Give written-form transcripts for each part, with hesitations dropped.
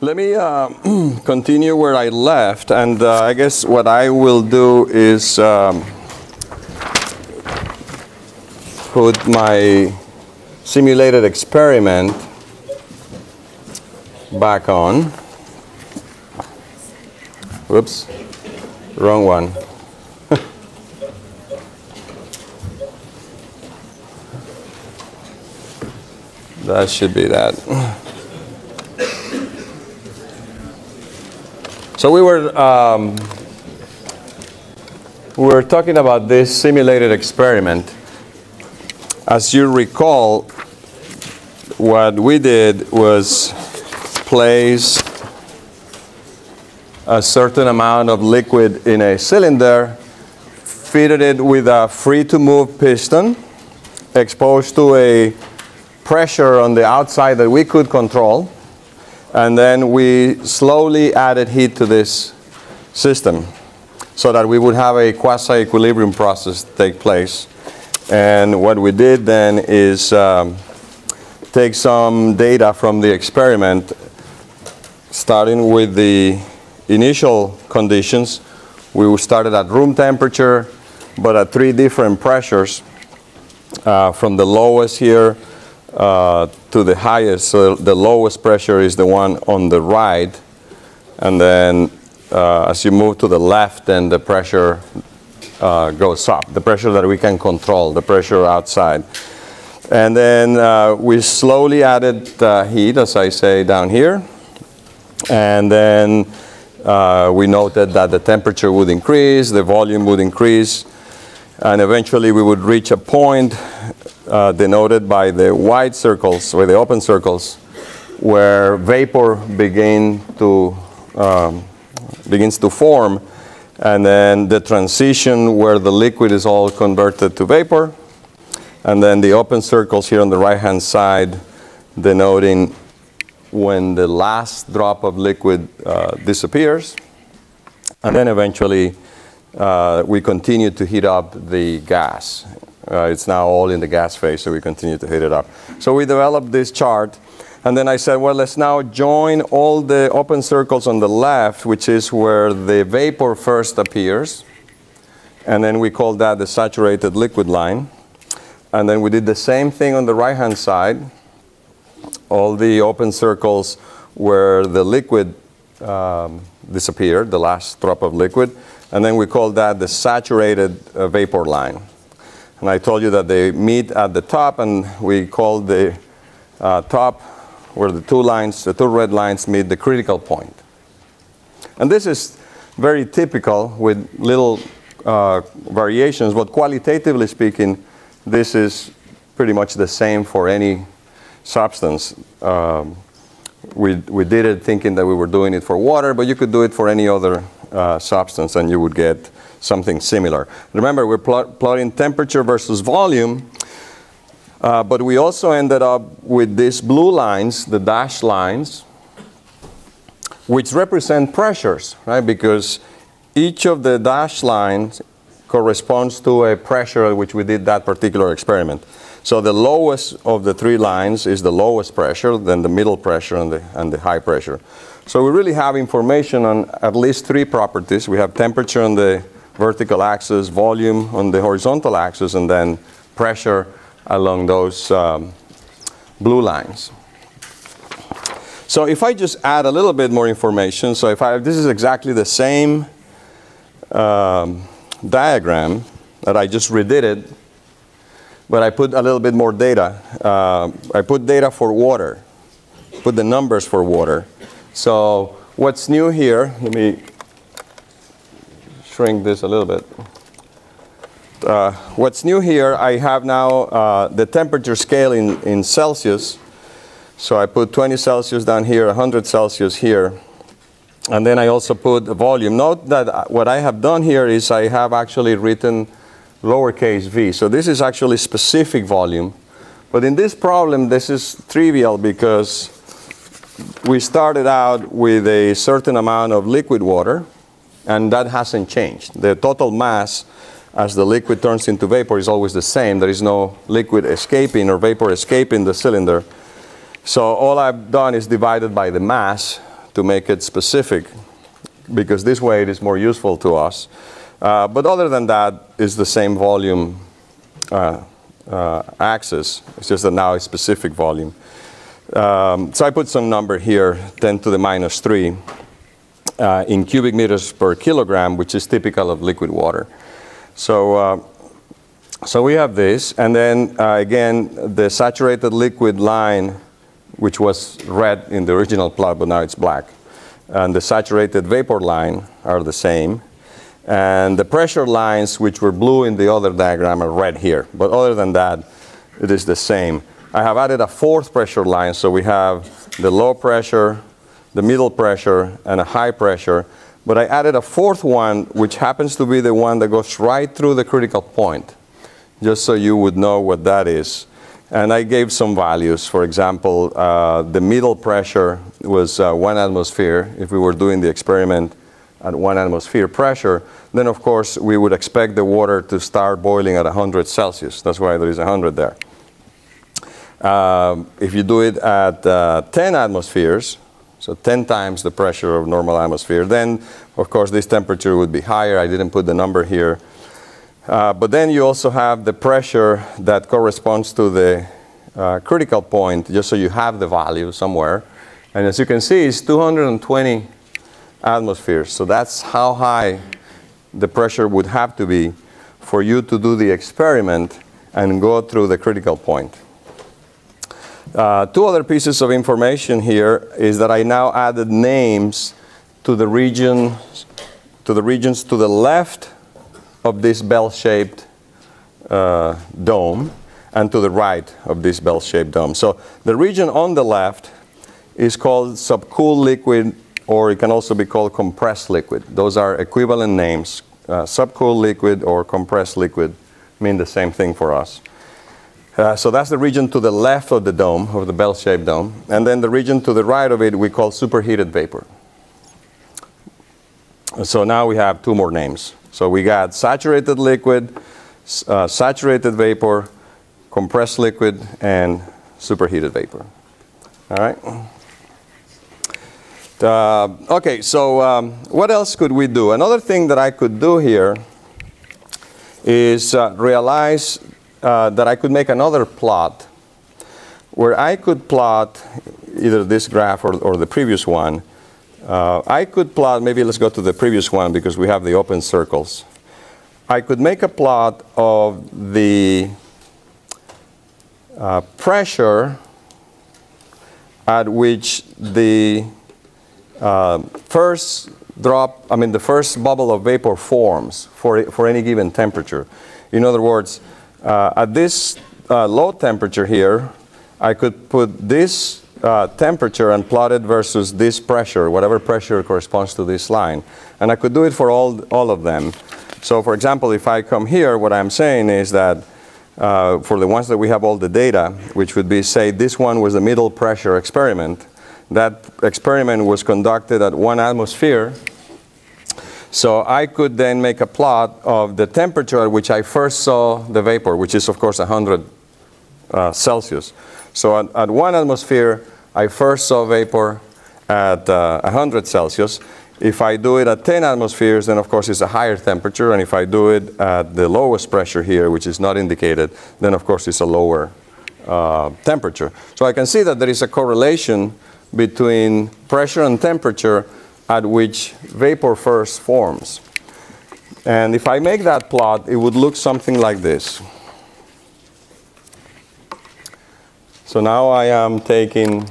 Let me continue where I left, and I guess what I will do is put my simulated experiment back on. Whoops, wrong one. That should be that. So we were talking about this simulated experiment. As you recall, what we did was place a certain amount of liquid in a cylinder, fitted it with a free-to-move piston, exposed to a pressure on the outside that we could control, and then we slowly added heat to this system so that we would have a quasi-equilibrium process take place. And what we did then is take some data from the experiment, starting with the initial conditions. We started at room temperature, but at three different pressures, from the lowest here to the highest. So the lowest pressure is the one on the right, and then as you move to the left, then the pressure goes up, the pressure that we can control, the pressure outside. And then we slowly added heat, as I say, down here, and then we noted that the temperature would increase, the volume would increase, and eventually we would reach a point denoted by the white circles, or the open circles, where vapor begins to form, and then the transition where the liquid is all converted to vapor, and then the open circles here on the right-hand side denoting when the last drop of liquid disappears, and then eventually we continue to heat up the gas. It's now all in the gas phase, so we continue to heat it up. So we developed this chart, and then I said, well, let's now join all the open circles on the left, which is where the vapor first appears, and then we call that the saturated liquid line. And then we did the same thing on the right-hand side, all the open circles where the liquid disappeared, the last drop of liquid, and then we call that the saturated vapor line. And I told you that they meet at the top, and we call the top where the two lines, the two red lines, meet the critical point. And this is very typical with little variations, but qualitatively speaking, this is pretty much the same for any substance. We did it thinking that we were doing it for water, but you could do it for any other substance, and you would get something similar. Remember, we're plotting temperature versus volume, but we also ended up with these blue lines, the dashed lines, which represent pressures, right? Because each of the dashed lines corresponds to a pressure at which we did that particular experiment. So the lowest of the three lines is the lowest pressure, then the middle pressure, and the high pressure. So we really have information on at least three properties. We have temperature on the vertical axis, volume on the horizontal axis, and then pressure along those blue lines. So if I just add a little bit more information, so this is exactly the same diagram that I just redid it, but I put a little bit more data. I put data for water, put the numbers for water. So what's new here, let me shrink this a little bit. What's new here, I have now the temperature scale in Celsius. So I put 20 Celsius down here, 100 Celsius here. And then I also put the volume. Note that what I have done here is I have actually written lowercase v. So this is actually specific volume. But in this problem, this is trivial because we started out with a certain amount of liquid water, and that hasn't changed. The total mass as the liquid turns into vapor is always the same. There is no liquid escaping or vapor escaping the cylinder. So all I've done is divided by the mass to make it specific, because this way it is more useful to us. But other than that, it's the same volume axis. It's just that now it's specific volume. So I put some number here, 10 to the minus 3, in cubic meters per kilogram, which is typical of liquid water. So, so we have this, and then again, the saturated liquid line, which was red in the original plot, but now it's black. And the saturated vapor line are the same. And the pressure lines, which were blue in the other diagram, are red here. But other than that, it is the same. I have added a fourth pressure line, so we have the low pressure, the middle pressure, and a high pressure. But I added a fourth one, which happens to be the one that goes right through the critical point, just so you would know what that is. And I gave some values. For example, the middle pressure was 1 atmosphere. If we were doing the experiment at 1 atmosphere pressure, then of course we would expect the water to start boiling at 100 Celsius. That's why there is 100 there. If you do it at 10 atmospheres, so 10 times the pressure of normal atmosphere, then of course this temperature would be higher. I didn't put the number here. But then you also have the pressure that corresponds to the critical point, just so you have the value somewhere. And as you can see, it's 220 atmospheres. So that's how high the pressure would have to be for you to do the experiment and go through the critical point. Two other pieces of information here is that I now added names to the regions to the left of this bell-shaped dome and to the right of this bell-shaped dome. So the region on the left is called subcooled liquid, or it can also be called compressed liquid. Those are equivalent names. Subcooled liquid or compressed liquid mean the same thing for us. So that's the region to the left of the dome, of the bell-shaped dome. And then the region to the right of it we call superheated vapor. So now we have two more names. So we got saturated liquid, saturated vapor, compressed liquid, and superheated vapor. All right. Okay, so what else could we do? Another thing that I could do here is realize that I could make another plot where I could plot either this graph or the previous one. I could plot, maybe let's go to the previous one because we have the open circles. I could make a plot of the pressure at which the first drop, I mean the first bubble of vapor forms for any given temperature. In other words, at this low temperature here, I could put this temperature and plot it versus this pressure, whatever pressure corresponds to this line. And I could do it for all of them. So for example, if I come here, what I'm saying is that for the ones that we have all the data, which would be, say, this one was the middle pressure experiment. That experiment was conducted at 1 atmosphere. So I could then make a plot of the temperature at which I first saw the vapor, which is of course 100 Celsius. So at 1 atmosphere, I first saw vapor at 100 Celsius. If I do it at 10 atmospheres, then of course it's a higher temperature. And if I do it at the lowest pressure here, which is not indicated, then of course it's a lower temperature. So I can see that there is a correlation between pressure and temperature at which vapor first forms. And if I make that plot, it would look something like this. So now I am taking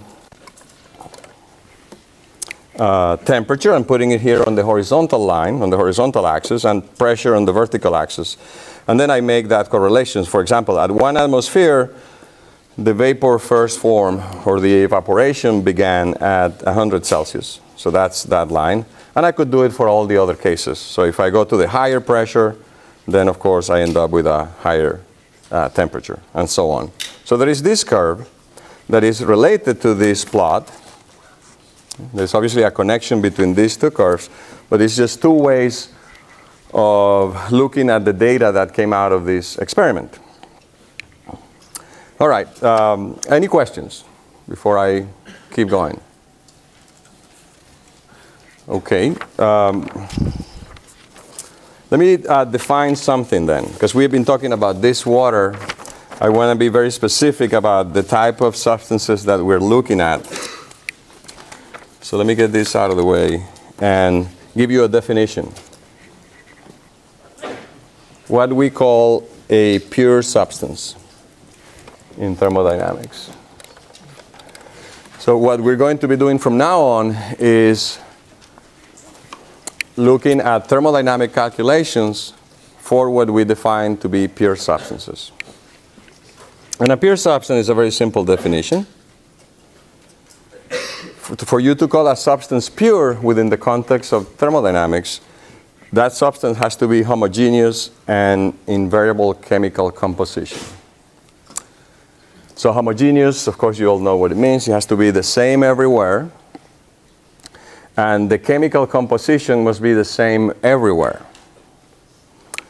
temperature and putting it here on the horizontal line, on the horizontal axis, and pressure on the vertical axis. And then I make that correlation. For example, at 1 atmosphere, the vapor first form, or the evaporation began at 100 Celsius. So that's that line. And I could do it for all the other cases. So if I go to the higher pressure, then of course I end up with a higher temperature, and so on. So there is this curve that is related to this plot. There's obviously a connection between these two curves, but it's just two ways of looking at the data that came out of this experiment. All right, any questions before I keep going? Okay. Let me define something then, because we've been talking about this water. I want to be very specific about the type of substances that we're looking at. So let me get this out of the way and give you a definition. What we call a pure substance in thermodynamics. So what we're going to be doing from now on is looking at thermodynamic calculations for what we define to be pure substances. And a pure substance is a very simple definition. For you to call a substance pure within the context of thermodynamics, that substance has to be homogeneous and in variable chemical composition. So homogeneous, of course, you all know what it means. It has to be the same everywhere. And the chemical composition must be the same everywhere.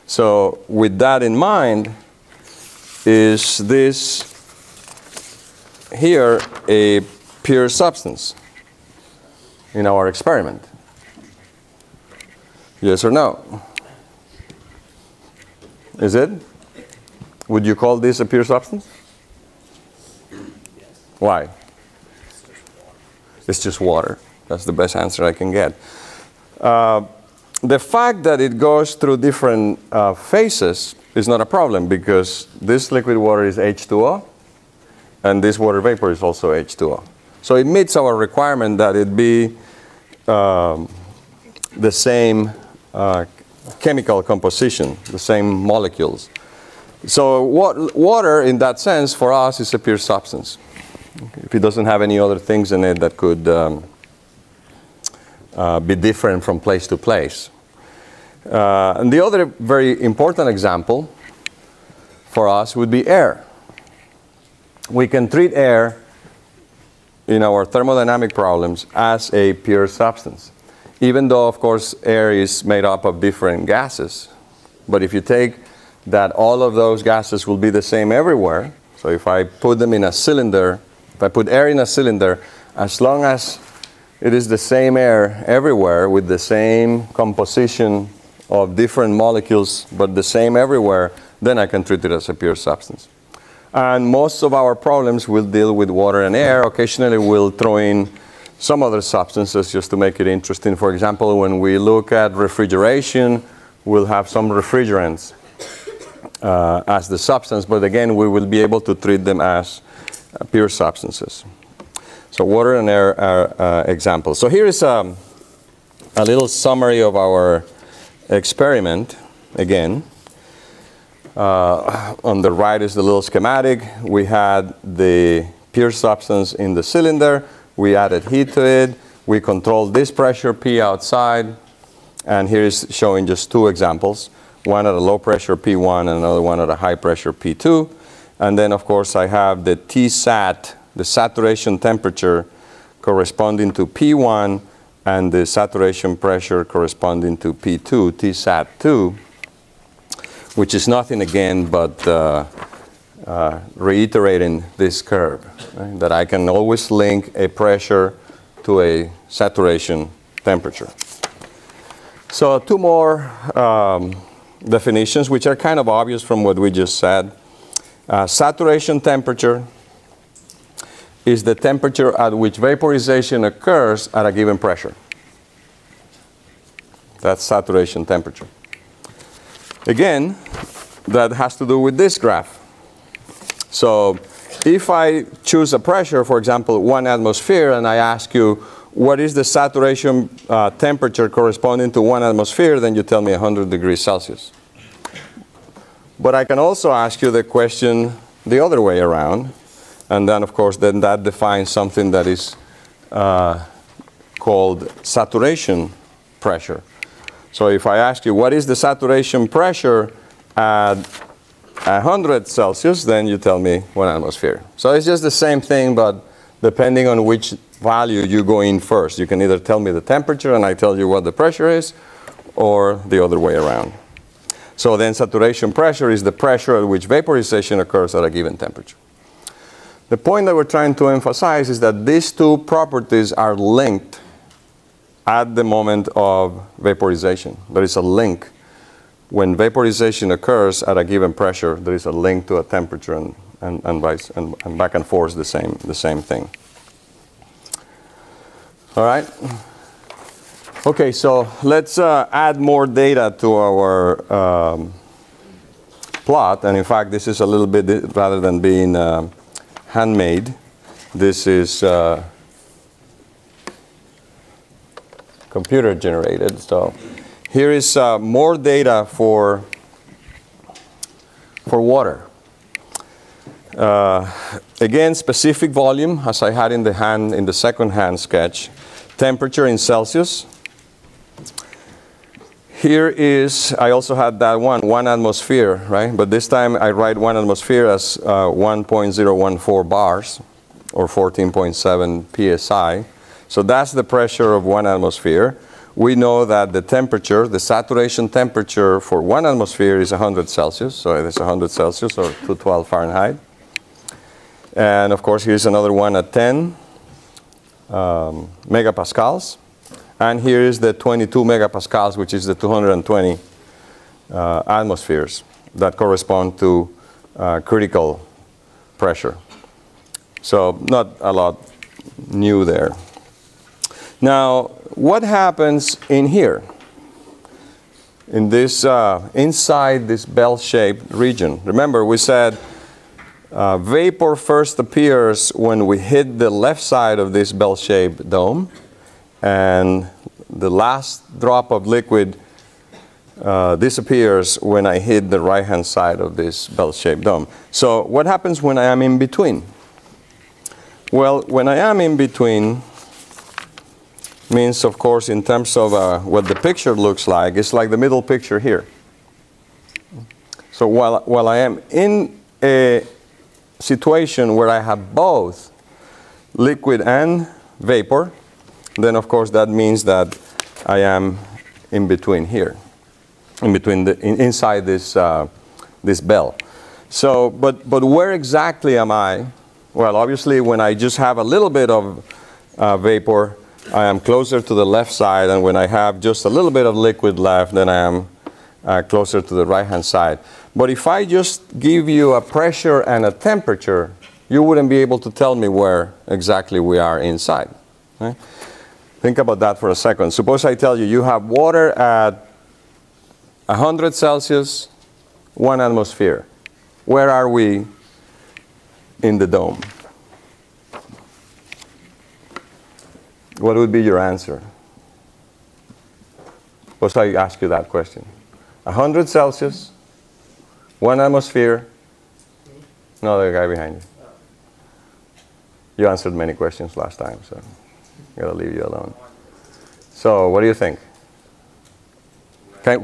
So with that in mind, is this here a pure substance in our experiment? Yes or no? Is it? Would you call this a pure substance? Why? It's just water. That's the best answer I can get. The fact that it goes through different phases is not a problem, because this liquid water is H2O, and this water vapor is also H2O. So it meets our requirement that it be the same chemical composition, the same molecules. So water, in that sense, for us, is a pure substance. If it doesn't have any other things in it that could be different from place to place. And the other very important example for us would be air. We can treat air in our thermodynamic problems as a pure substance, even though, of course, air is made up of different gases. But if you take that all of those gases will be the same everywhere, so if I put them in a cylinder, if I put air in a cylinder, as long as it is the same air everywhere with the same composition of different molecules, but the same everywhere, then I can treat it as a pure substance. And most of our problems will deal with water and air. Occasionally we'll throw in some other substances just to make it interesting. For example, when we look at refrigeration, we'll have some refrigerants as the substance, but again, we will be able to treat them as pure substances. So water and air are examples. So here is a little summary of our experiment, again. On the right is the little schematic. We had the pure substance in the cylinder. We added heat to it. We controlled this pressure, P outside. And here is showing just two examples, one at a low pressure, P1, and another one at a high pressure, P2. And then, of course, I have the Tsat, the saturation temperature corresponding to P1 and the saturation pressure corresponding to P2, Tsat2, which is nothing again but reiterating this curve, right? That I can always link a pressure to a saturation temperature. So two more definitions, which are kind of obvious from what we just said. Saturation temperature is the temperature at which vaporization occurs at a given pressure. That's saturation temperature. Again, that has to do with this graph. So if I choose a pressure, for example, 1 atmosphere, and I ask you, what is the saturation temperature corresponding to 1 atmosphere, then you tell me 100 degrees Celsius. But I can also ask you the question the other way around. And then, of course, then that defines something that is called saturation pressure. So if I ask you, what is the saturation pressure at 100 Celsius, then you tell me 1 atmosphere. So it's just the same thing, but depending on which value you go in first. You can either tell me the temperature, and I tell you what the pressure is, or the other way around. So then saturation pressure is the pressure at which vaporization occurs at a given temperature. The point that we're trying to emphasize is that these two properties are linked at the moment of vaporization. There is a link. When vaporization occurs at a given pressure, there is a link to a temperature and vice and back and forth the same thing. All right. Okay, so let's add more data to our plot. And in fact, this is a little bit, rather than being handmade, this is computer generated. So here is more data for water. Again, specific volume, as I had in the second hand sketch, temperature in Celsius. Here is, I also had that one atmosphere, right? But this time I write one atmosphere as 1.014 bars, or 14.7 psi. So that's the pressure of one atmosphere. We know that the temperature, the saturation temperature for one atmosphere is 100 Celsius. So it is 100 Celsius or 212 Fahrenheit. And of course, here's another one at 10 megapascals. And here is the 22 megapascals, which is the 220 atmospheres that correspond to critical pressure. So not a lot new there. Now, what happens in here, in this, inside this bell-shaped region? Remember, we said vapor first appears when we hit the left side of this bell-shaped dome, and the last drop of liquid disappears when I hit the right-hand side of this bell-shaped dome. So what happens when I am in between? Well, when I am in between, means, of course, in terms of what the picture looks like, it's like the middle picture here. So while I am in a situation where I have both liquid and vapor, then, of course, that means that I am in between here, in between inside this, this bell. So, but where exactly am I? Well, obviously, when I just have a little bit of vapor, I am closer to the left side, and when I have just a little bit of liquid left, then I am closer to the right-hand side. But if I just give you a pressure and a temperature, you wouldn't be able to tell me where exactly we are inside. Right? Think about that for a second. Suppose I tell you, you have water at 100 Celsius, one atmosphere. Where are we in the dome? What would be your answer? Suppose I ask you that question. 100 Celsius, one atmosphere. No, the guy behind you. You answered many questions last time, so I'm going to leave you alone. So what do you think?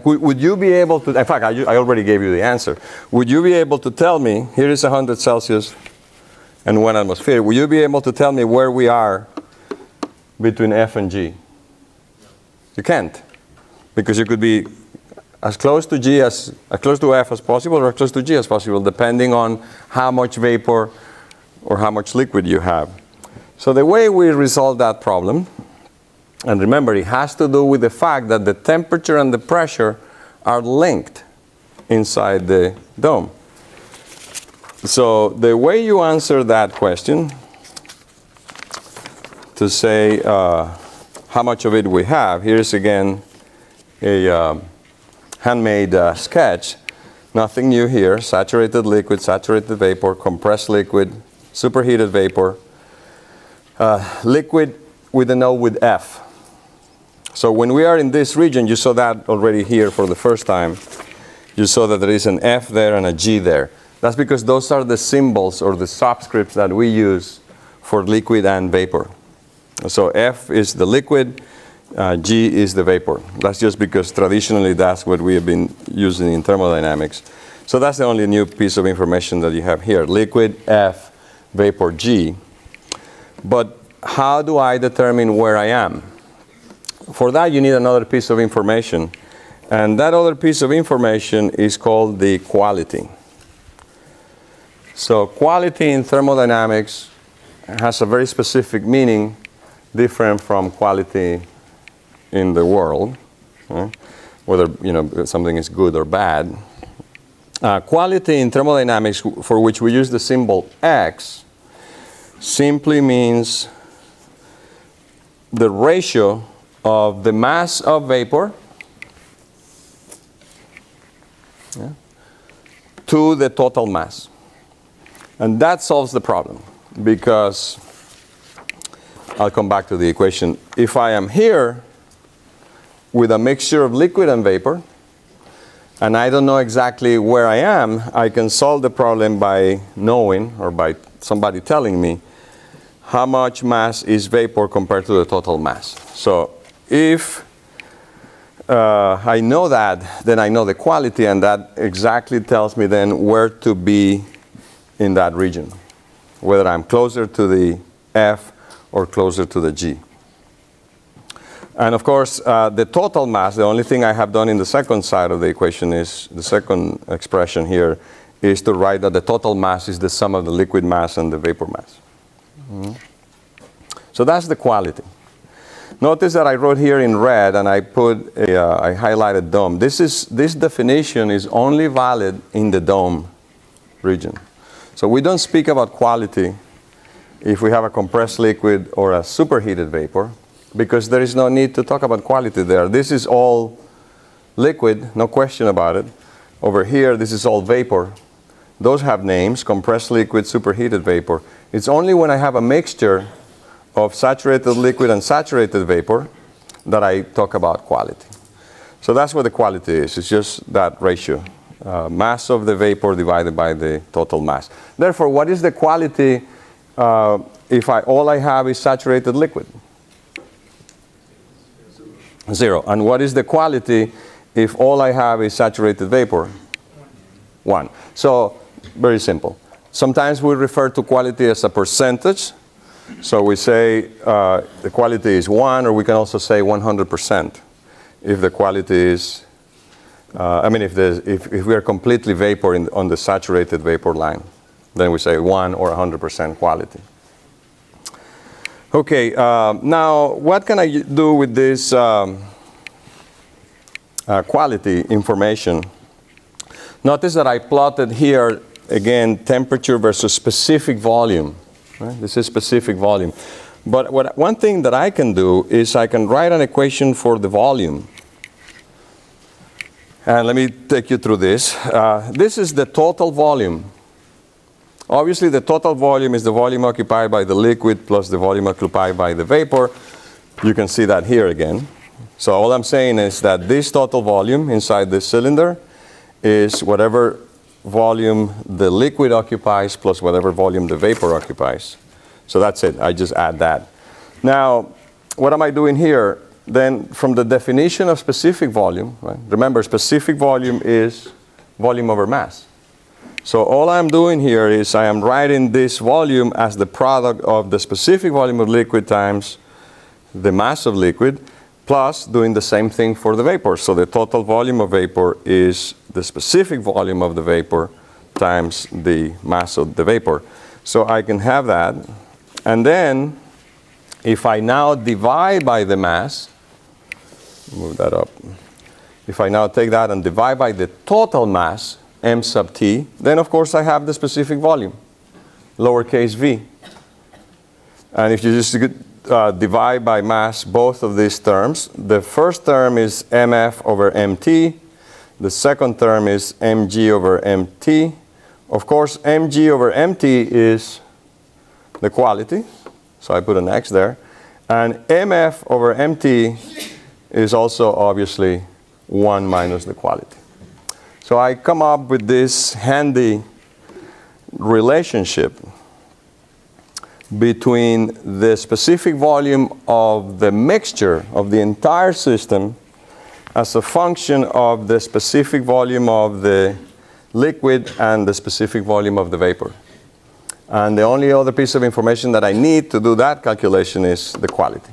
Would you be able to, in fact, I already gave you the answer. Would you be able to tell me, here is 100 Celsius and one atmosphere. Would you be able to tell me where we are between F and G? You can't, because you could be as close to G as close to F as possible, or as close to G as possible, depending on how much vapor or how much liquid you have. So the way we resolve that problem, and remember, it has to do with the fact that the temperature and the pressure are linked inside the dome. So the way you answer that question, to say how much of it we have. Here's again a handmade sketch. Nothing new here. Saturated liquid, saturated vapor, compressed liquid, superheated vapor, liquid with an O with F. So when we are in this region, you saw that already here for the first time. You saw that there is an F there and a G there. That's because those are the symbols or the subscripts that we use for liquid and vapor. So F is the liquid, G is the vapor. That's just because traditionally that's what we have been using in thermodynamics. So that's the only new piece of information that you have here. Liquid, F, vapor, G. But how do I determine where I am? For that you need another piece of information. And that other piece of information is called the quality. So quality in thermodynamics has a very specific meaning, different from quality in the world, right? Whether something is good or bad. Quality in thermodynamics, for which we use the symbol X, simply means the ratio of the mass of vapor to the total mass. And that solves the problem, because I'll come back to the equation. If I am here with a mixture of liquid and vapor, and I don't know exactly where I am, I can solve the problem by knowing, or by somebody telling me, how much mass is vapor compared to the total mass. So if I know that, then I know the quality, and that exactly tells me then where to be in that region, whether I'm closer to the F or closer to the G. And of course, the total mass, the only thing I have done in the second side of the equation is, the second expression here, is to write that the total mass is the sum of the liquid mass and the vapor mass. Mm-hmm. So that's the quality. Notice that I wrote here in red, and I put a, I highlighted dome. This definition is only valid in the dome region. So we don't speak about quality if we have a compressed liquid or a superheated vapor, because there is no need to talk about quality there. This is all liquid, no question about it. Over here, this is all vapor. Those have names: compressed liquid, superheated vapor. It's only when I have a mixture of saturated liquid and saturated vapor that I talk about quality. So that's what the quality is. It's just that ratio. Mass of the vapor divided by the total mass. Therefore, what is the quality if all I have is saturated liquid? Zero. And what is the quality if all I have is saturated vapor? One. So, very simple. Sometimes we refer to quality as a percentage. So we say the quality is 1, or we can also say 100% if the quality is if we are completely vapor on the saturated vapor line, then we say 1 or 100% quality. Okay, now what can I do with this quality information? Notice that I plotted here, again, temperature versus specific volume. Right? This is specific volume. But one thing that I can do is I can write an equation for the volume. And let me take you through this. This is the total volume. Obviously, the total volume is the volume occupied by the liquid plus the volume occupied by the vapor. You can see that here again. So all I'm saying is that this total volume inside this cylinder is whatever volume the liquid occupies plus whatever volume the vapor occupies. So that's it. I just add that. Now, what am I doing here? Then from the definition of specific volume, right? Remember, specific volume is volume over mass. So all I'm doing here is I am writing this volume as the product of the specific volume of liquid times the mass of liquid, plus doing the same thing for the vapor. So the total volume of vapor is the specific volume of the vapor times the mass of the vapor. So I can have that. And then if I now divide by the mass, move that up. If I now take that and divide by the total mass, m sub t, then of course I have the specific volume, lowercase v. And if you just divide by mass both of these terms, the first term is mf over mt, the second term is mg over mt. Of course, mg over mt is the quality, so I put an X there. And mf over mt is also obviously 1 minus the quality. So I come up with this handy relationship between the specific volume of the mixture of the entire system as a function of the specific volume of the liquid and the specific volume of the vapor. And the only other piece of information that I need to do that calculation is the quality.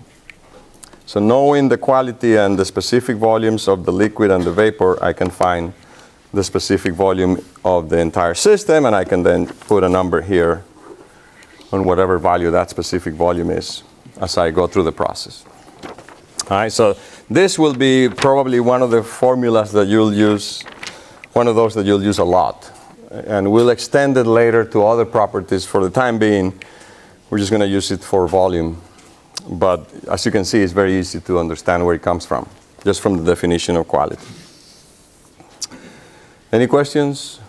So knowing the quality and the specific volumes of the liquid and the vapor, I can find the specific volume of the entire system, and I can then put a number here on whatever value that specific volume is as I go through the process. All right, so This will be probably one of the formulas that you'll use, one of those that you'll use a lot. And we'll extend it later to other properties. For the time being, we're just going to use it for volume. But as you can see, it's very easy to understand where it comes from, just from the definition of quality. Any questions?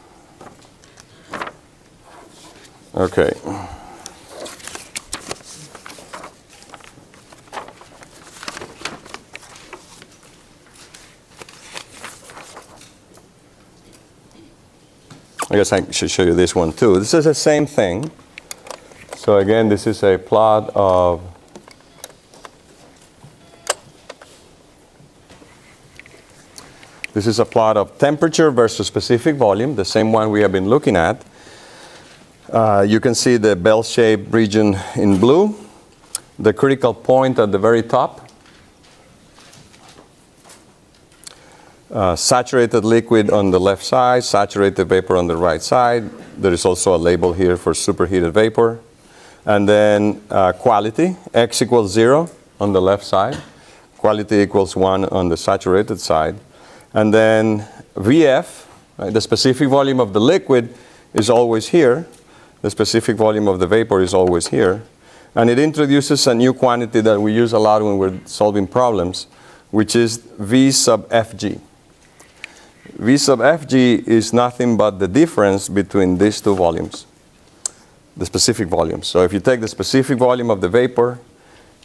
Okay. I guess I should show you this one too. This is the same thing. So again, this is a plot of temperature versus specific volume, the same one we have been looking at. You can see the bell-shaped region in blue, the critical point at the very top, saturated liquid on the left side, saturated vapor on the right side. There is also a label here for superheated vapor. And then quality, X equals 0 on the left side, quality equals 1 on the saturated side. And then VF, right, the specific volume of the liquid is always here. The specific volume of the vapor is always here. And it introduces a new quantity that we use a lot when we're solving problems, which is V sub Fg. V sub Fg is nothing but the difference between these two volumes, the specific volumes. So if you take the specific volume of the vapor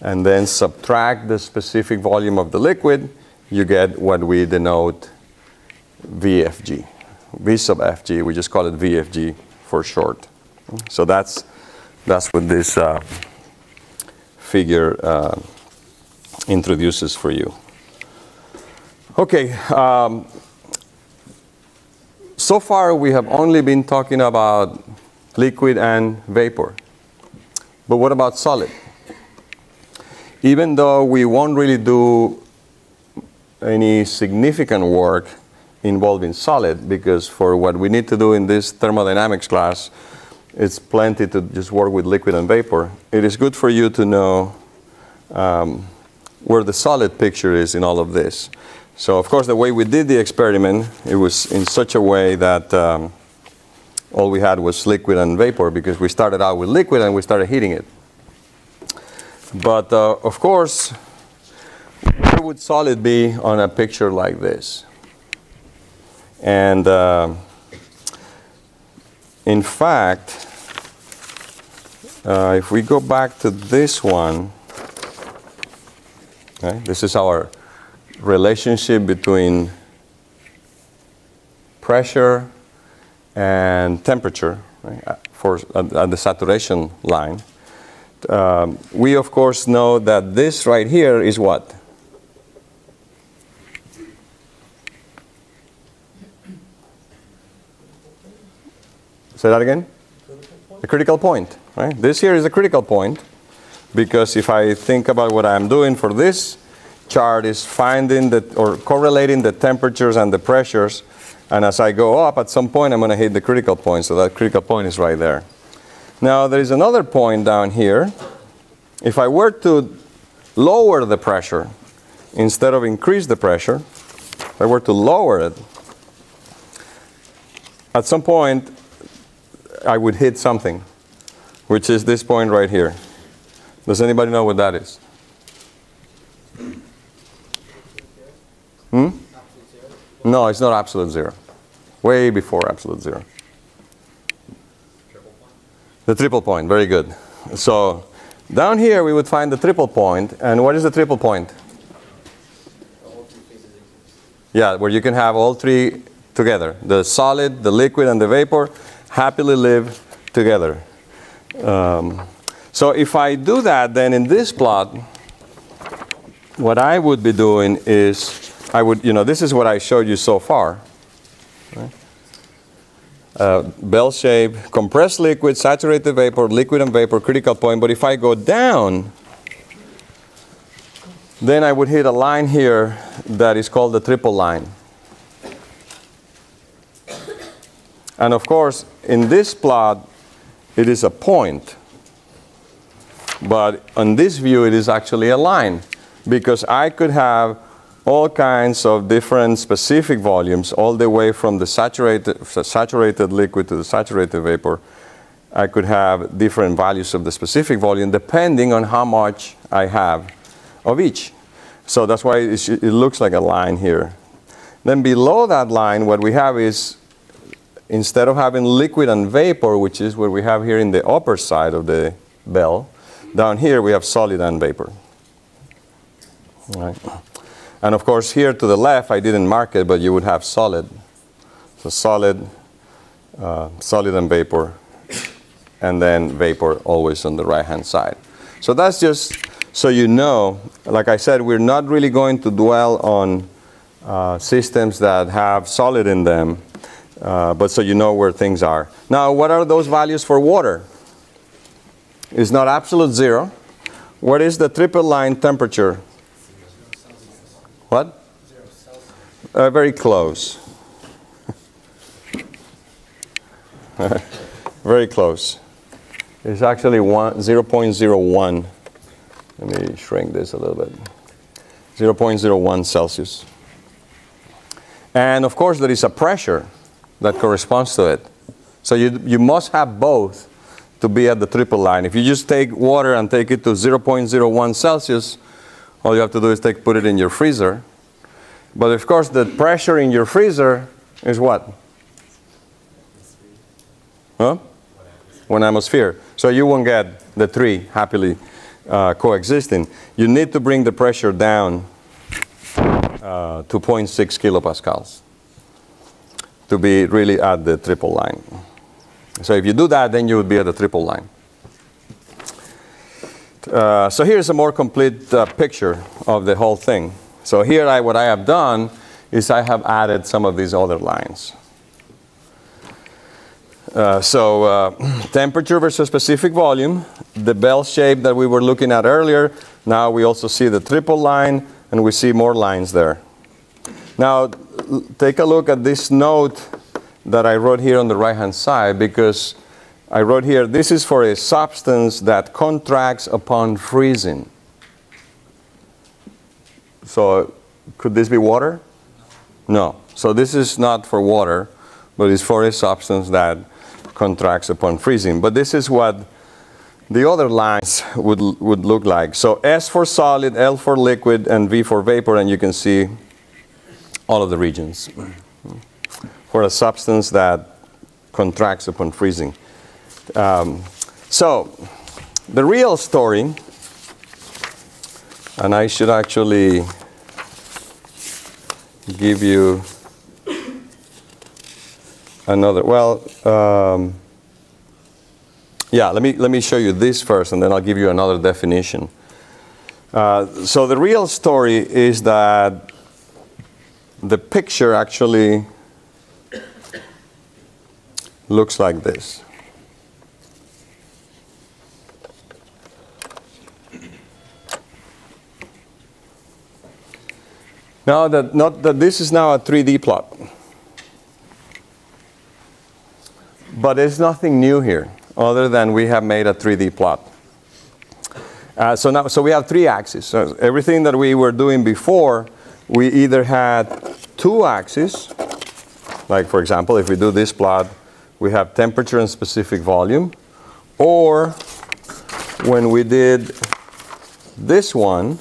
and then subtract the specific volume of the liquid, you get what we denote VFG. V sub Fg, we just call it VFG for short. So that's what this figure introduces for you. Okay, so far we have only been talking about liquid and vapor. But what about solid? Even though we won't really do any significant work involving solid, because for what we need to do in this thermodynamics class, it's plenty to just work with liquid and vapor. It is good for you to know where the solid picture is in all of this. So of course, the way we did the experiment, it was in such a way that all we had was liquid and vapor, because we started out with liquid and we started heating it. But of course, where would solid be on a picture like this? And in fact, if we go back to this one, okay, this is our relationship between pressure and temperature, right, at the saturation line. We, of course, know that this right here is what? Say that again? The critical point, right? This here is a critical point, because if I think about what I'm doing for this chart is finding that or correlating the temperatures and the pressures, and as I go up, at some point I'm going to hit the critical point, so that critical point is right there. Now there is another point down here. If I were to lower the pressure instead of increase the pressure, if I were to lower it, at some point I would hit something, which is this point right here. Does anybody know what that is? Hmm? No, it's not absolute zero. Way before absolute zero. The triple point, very good. So down here we would find the triple point, and what is the triple point? Yeah, where you can have all three together, the solid, the liquid, and the vapor, happily live together. So if I do that, then in this plot, what I would be doing is, I would, you know, this is what I showed you so far. Right? Bell-shaped, compressed liquid, saturated vapor, liquid and vapor, critical point. But if I go down, then I would hit a line here that is called the triple line. And of course, in this plot, it is a point. But on this view, it is actually a line, because I could have all kinds of different specific volumes, all the way from the saturated liquid to the saturated vapor. I could have different values of the specific volume depending on how much I have of each. So that's why it looks like a line here. Then below that line, what we have is, instead of having liquid and vapor, which is what we have here in the upper side of the bell, down here we have solid and vapor. All right. And of course here to the left, I didn't mark it, but you would have solid. So solid, solid and vapor, and then vapor always on the right-hand side. So that's just so you know, like I said, we're not really going to dwell on systems that have solid in them, but so you know where things are. Now, what are those values for water? It's not absolute zero. What is the triple line temperature? What? Very close. Very close. It's actually 0.01. Let me shrink this a little bit. 0.01 Celsius. And of course, there is a pressure that corresponds to it. So you must have both to be at the triple line. If you just take water and take it to 0.01 Celsius, all you have to do is put it in your freezer. But of course, the pressure in your freezer is what? Huh? 1 atmosphere. So you won't get the three happily coexisting. You need to bring the pressure down to 0.6 kilopascals to be really at the triple line. So if you do that, then you would be at the triple line. So here's a more complete picture of the whole thing. So here what I have done is I have added some of these other lines. Temperature versus specific volume, the bell shape that we were looking at earlier, now we also see the triple line, and we see more lines there. Now, take a look at this note that I wrote here on the right-hand side, because I wrote here, this is for a substance that contracts upon freezing. So, could this be water? No. So this is not for water, but it's for a substance that contracts upon freezing. But this is what the other lines would look like. So S for solid, L for liquid, and V for vapor, and you can see all of the regions for a substance that contracts upon freezing. So the real story, and I should actually give you another, well, yeah, let me show you this first, and then I'll give you another definition. So the real story is that the picture actually looks like this. Now that, not that this is now a 3D plot. But there's nothing new here, other than we have made a 3D plot. So we have 3 axes. So everything that we were doing before, we either had 2 axes, like for example, if we do this plot, we have temperature and specific volume, or when we did this one,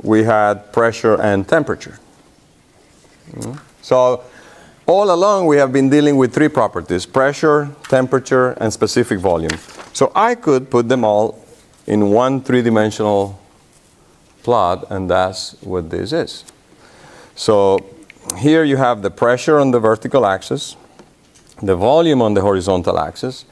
we had pressure and temperature. So all along, we have been dealing with 3 properties, pressure, temperature, and specific volume. So I could put them all in one 3-dimensional plot, and that's what this is. So here you have the pressure on the vertical axis, the volume on the horizontal axis,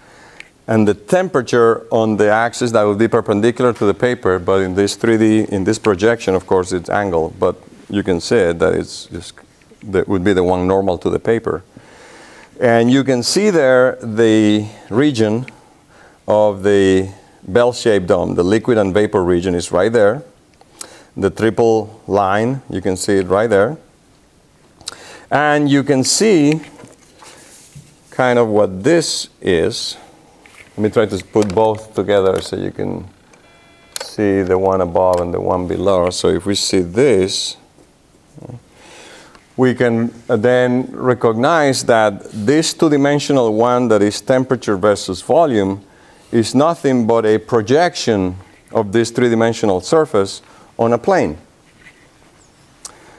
and the temperature on the axis that would be perpendicular to the paper, but in this 3D, in this projection, of course, it's angled, but you can see it, that it's just that would be the one normal to the paper. And you can see there the region of the bell-shaped dome. The liquid and vapor region is right there. The triple line, you can see it right there. And you can see kind of what this is. Let me try to put both together so you can see the one above and the one below. So if we see this, we can then recognize that this two-dimensional one that is temperature versus volume is nothing but a projection of this three-dimensional surface on a plane.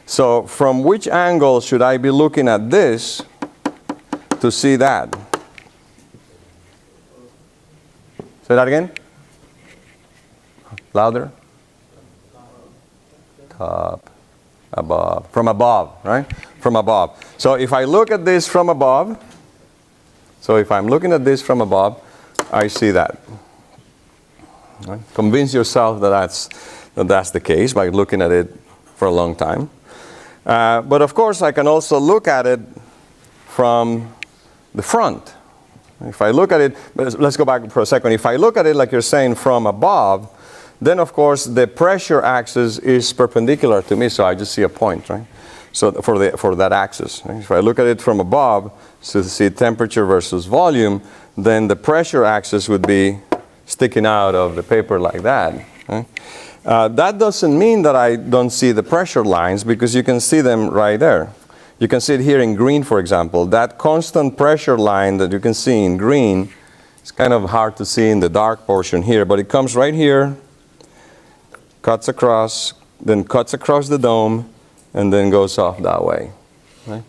So from which angle should I be looking at this to see that? Say that again? Louder? Top. Above. From above, right? From above. So if I look at this from above, so if I'm looking at this from above, I see that. Right? Convince yourself that that's the case by looking at it for a long time. But of course, I can also look at it from the front. If I look at it, let's go back for a second. If I look at it like you're saying from above, then of course the pressure axis is perpendicular to me, so I just see a point, right? So for that axis, right? If I look at it from above, so to see temperature versus volume, then the pressure axis would be sticking out of the paper like that. Right? That doesn't mean that I don't see the pressure lines, because you can see them right there. You can see it here in green, for example. That constant pressure line that you can see in green, it's kind of hard to see in the dark portion here, but it comes right here, cuts across, then cuts across the dome, and then goes off that way. Right?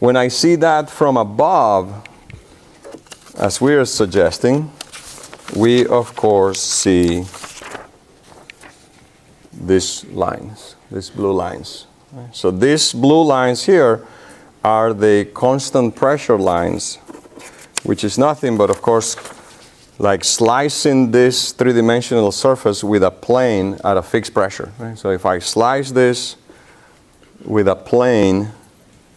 When I see that from above, as we are suggesting, we of course see these lines, these blue lines. Right. So these blue lines here are the constant pressure lines, which is nothing but, of course, like slicing this three-dimensional surface with a plane at a fixed pressure. Right. So if I slice this with a plane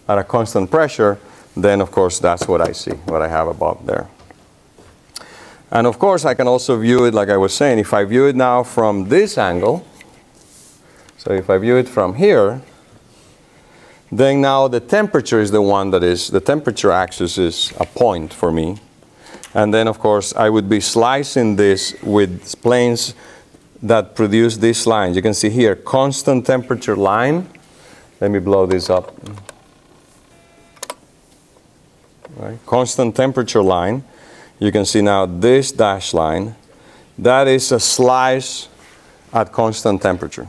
at a constant pressure, then, of course, that's what I see, what I have above there. And, of course, I can also view it, like I was saying, if I view it now from this angle, so if I view it from here, then now the temperature is the one that is, the temperature axis is a point for me. And then, of course, I would be slicing this with planes that produce these lines. You can see here, constant temperature line. Let me blow this up. Right. Constant temperature line. You can see now this dashed line. That is a slice at constant temperature.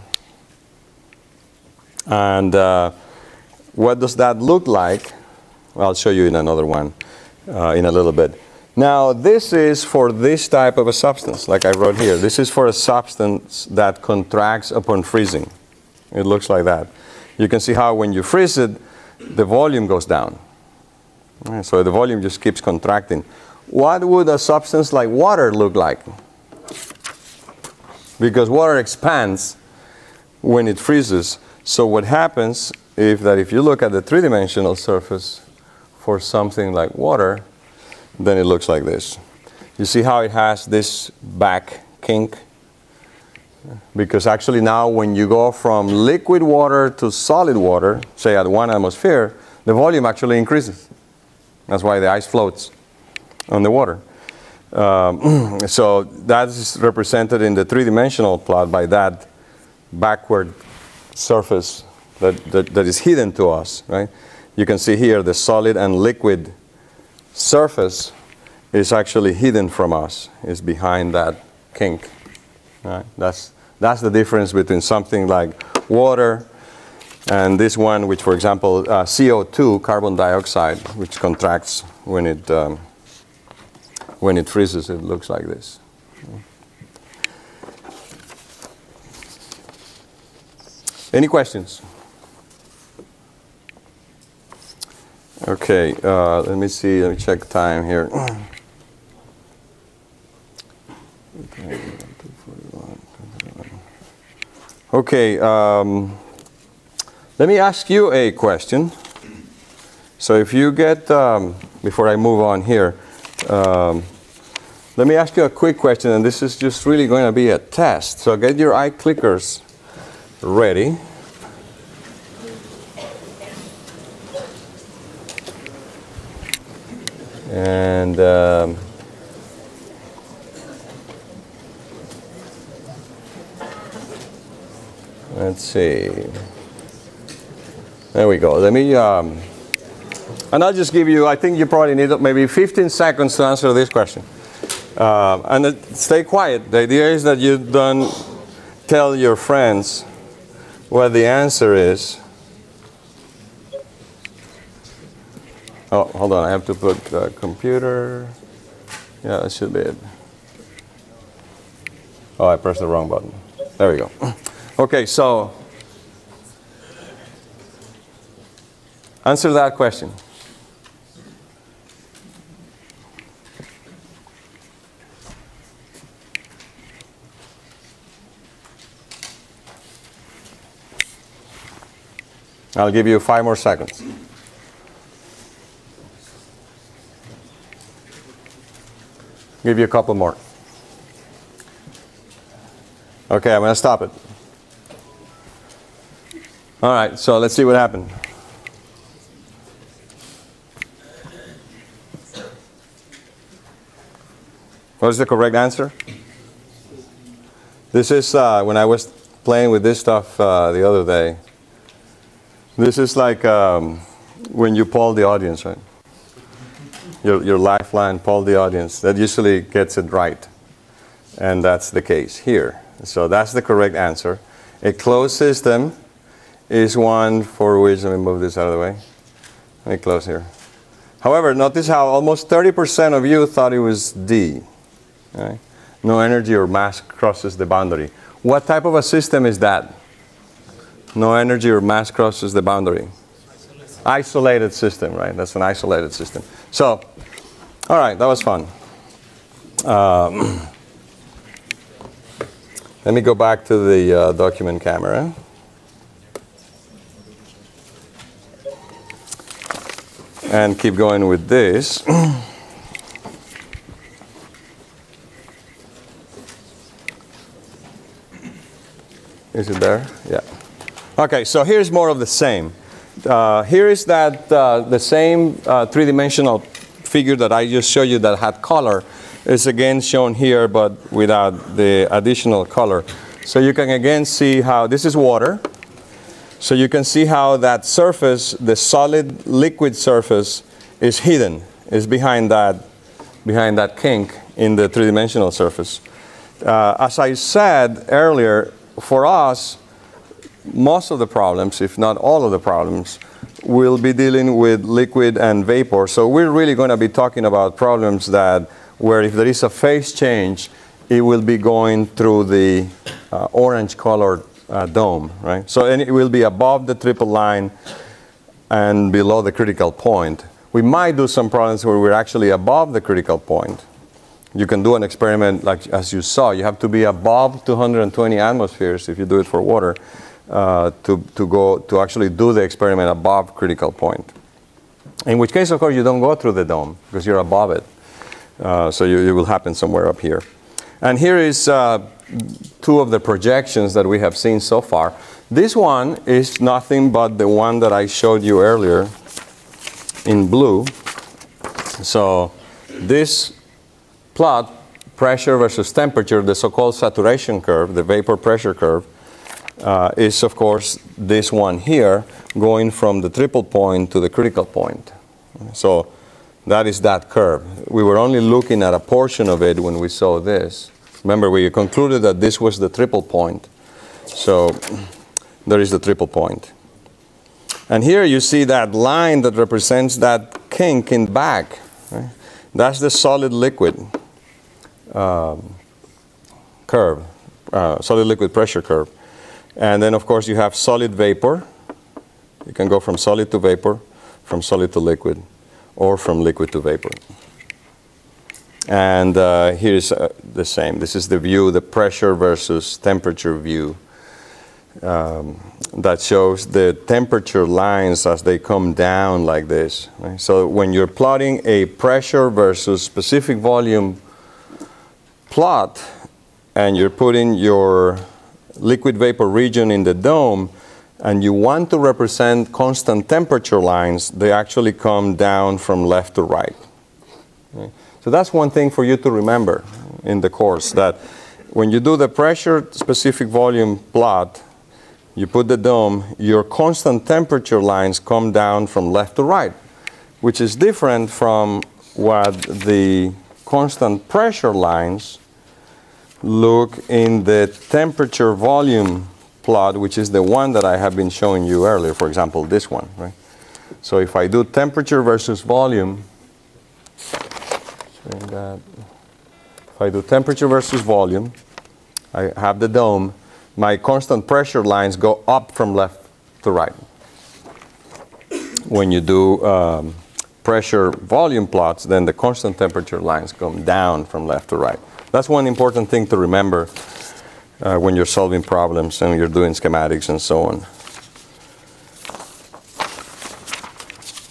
And what does that look like? I'll show you in another one in a little bit. Now, this is for this type of a substance, like I wrote here. This is for a substance that contracts upon freezing. It looks like that. You can see how when you freeze it, the volume goes down. Right, so the volume just keeps contracting. What would a substance like water look like? Because water expands when it freezes. So what happens is that if you look at the three-dimensional surface for something like water, then it looks like this. You see how it has this back kink? Because actually now when you go from liquid water to solid water, say at 1 atmosphere, the volume actually increases. That's why the ice floats on the water. So that's represented in the three-dimensional plot by that backward surface that is hidden to us, right? You can see here the solid and liquid surface is actually hidden from us, is behind that kink. Right? That's the difference between something like water and this one, which, for example, CO2, carbon dioxide, which contracts when it freezes. It looks like this. Any questions? Okay, let me see, let me check time here. Okay, let me ask you a question. So if you get, before I move on here, let me ask you a quick question, and this is just really going to be a test. So get your iClickers ready. And let's see. There we go. Let me, and I'll just give you, I think you probably need maybe 15 seconds to answer this question. And stay quiet. The idea is that you don't tell your friends what the answer is. Oh, hold on. I have to put the computer. Yeah, that should be it. Oh, I pressed the wrong button. There we go. Okay, so answer that question. I'll give you 5 more seconds. Give you a couple more. Okay, I'm going to stop it. All right, so let's see what happened. What is the correct answer? This is when I was playing with this stuff the other day. This is like when you poll the audience, right? Your lifeline, poll the audience. That usually gets it right. And that's the case here. So that's the correct answer. A closed system is one for which, let me move this out of the way. Let me close here. However, notice how almost 30% of you thought it was D. Right? No energy or mass crosses the boundary. What type of a system is that? No energy or mass crosses the boundary. Isolated system, right? That's an isolated system. So, all right, that was fun. Let me go back to the document camera. And keep going with this. Is it there? Yeah. Okay, so here's more of the same. Here is that the same three-dimensional figure that I just showed you that had color is again shown here, but without the additional color. So you can again see how this is water. So you can see how that surface, the solid liquid surface, is hidden, is behind that kink in the three-dimensional surface. As I said earlier, for us, most of the problems, if not all of the problems, will be dealing with liquid and vapor. So we're really going to be talking about problems that where if there is a phase change, it will be going through the orange-colored dome, right? So and it will be above the triple line and below the critical point. We might do some problems where we're actually above the critical point. You can do an experiment like as you saw. You have to be above 220 atmospheres if you do it for water to actually do the experiment above critical point. In which case, of course, you don't go through the dome because you're above it. So it will happen somewhere up here. And here is two of the projections that we have seen so far. This one is nothing but the one that I showed you earlier in blue. So this plot, pressure versus temperature, the so-called saturation curve, the vapor pressure curve, is of course this one here going from the triple point to the critical point. So that is that curve. We were only looking at a portion of it when we saw this. Remember, we concluded that this was the triple point. So there is the triple point. And here you see that line that represents that kink in back. Right? That's the solid liquid curve, solid liquid pressure curve. And then, of course, you have solid vapor. You can go from solid to vapor, from solid to liquid, or from liquid to vapor. And here's the same. This is the view, the pressure versus temperature view that shows the temperature lines as they come down like this. Right? So when you're plotting a pressure versus specific volume plot, and you're putting your liquid vapor region in the dome, and you want to represent constant temperature lines, they actually come down from left to right. Okay. So that's one thing for you to remember in the course, that when you do the pressure specific volume plot, you put the dome, your constant temperature lines come down from left to right, which is different from what the constant pressure lines look in the temperature volume plot, which is the one that I have been showing you earlier, for example, this one, right? So if I do temperature versus volume, I have the dome, my constant pressure lines go up from left to right. When you do pressure volume plots, then the constant temperature lines come down from left to right. That's one important thing to remember when you're solving problems and you're doing schematics and so on.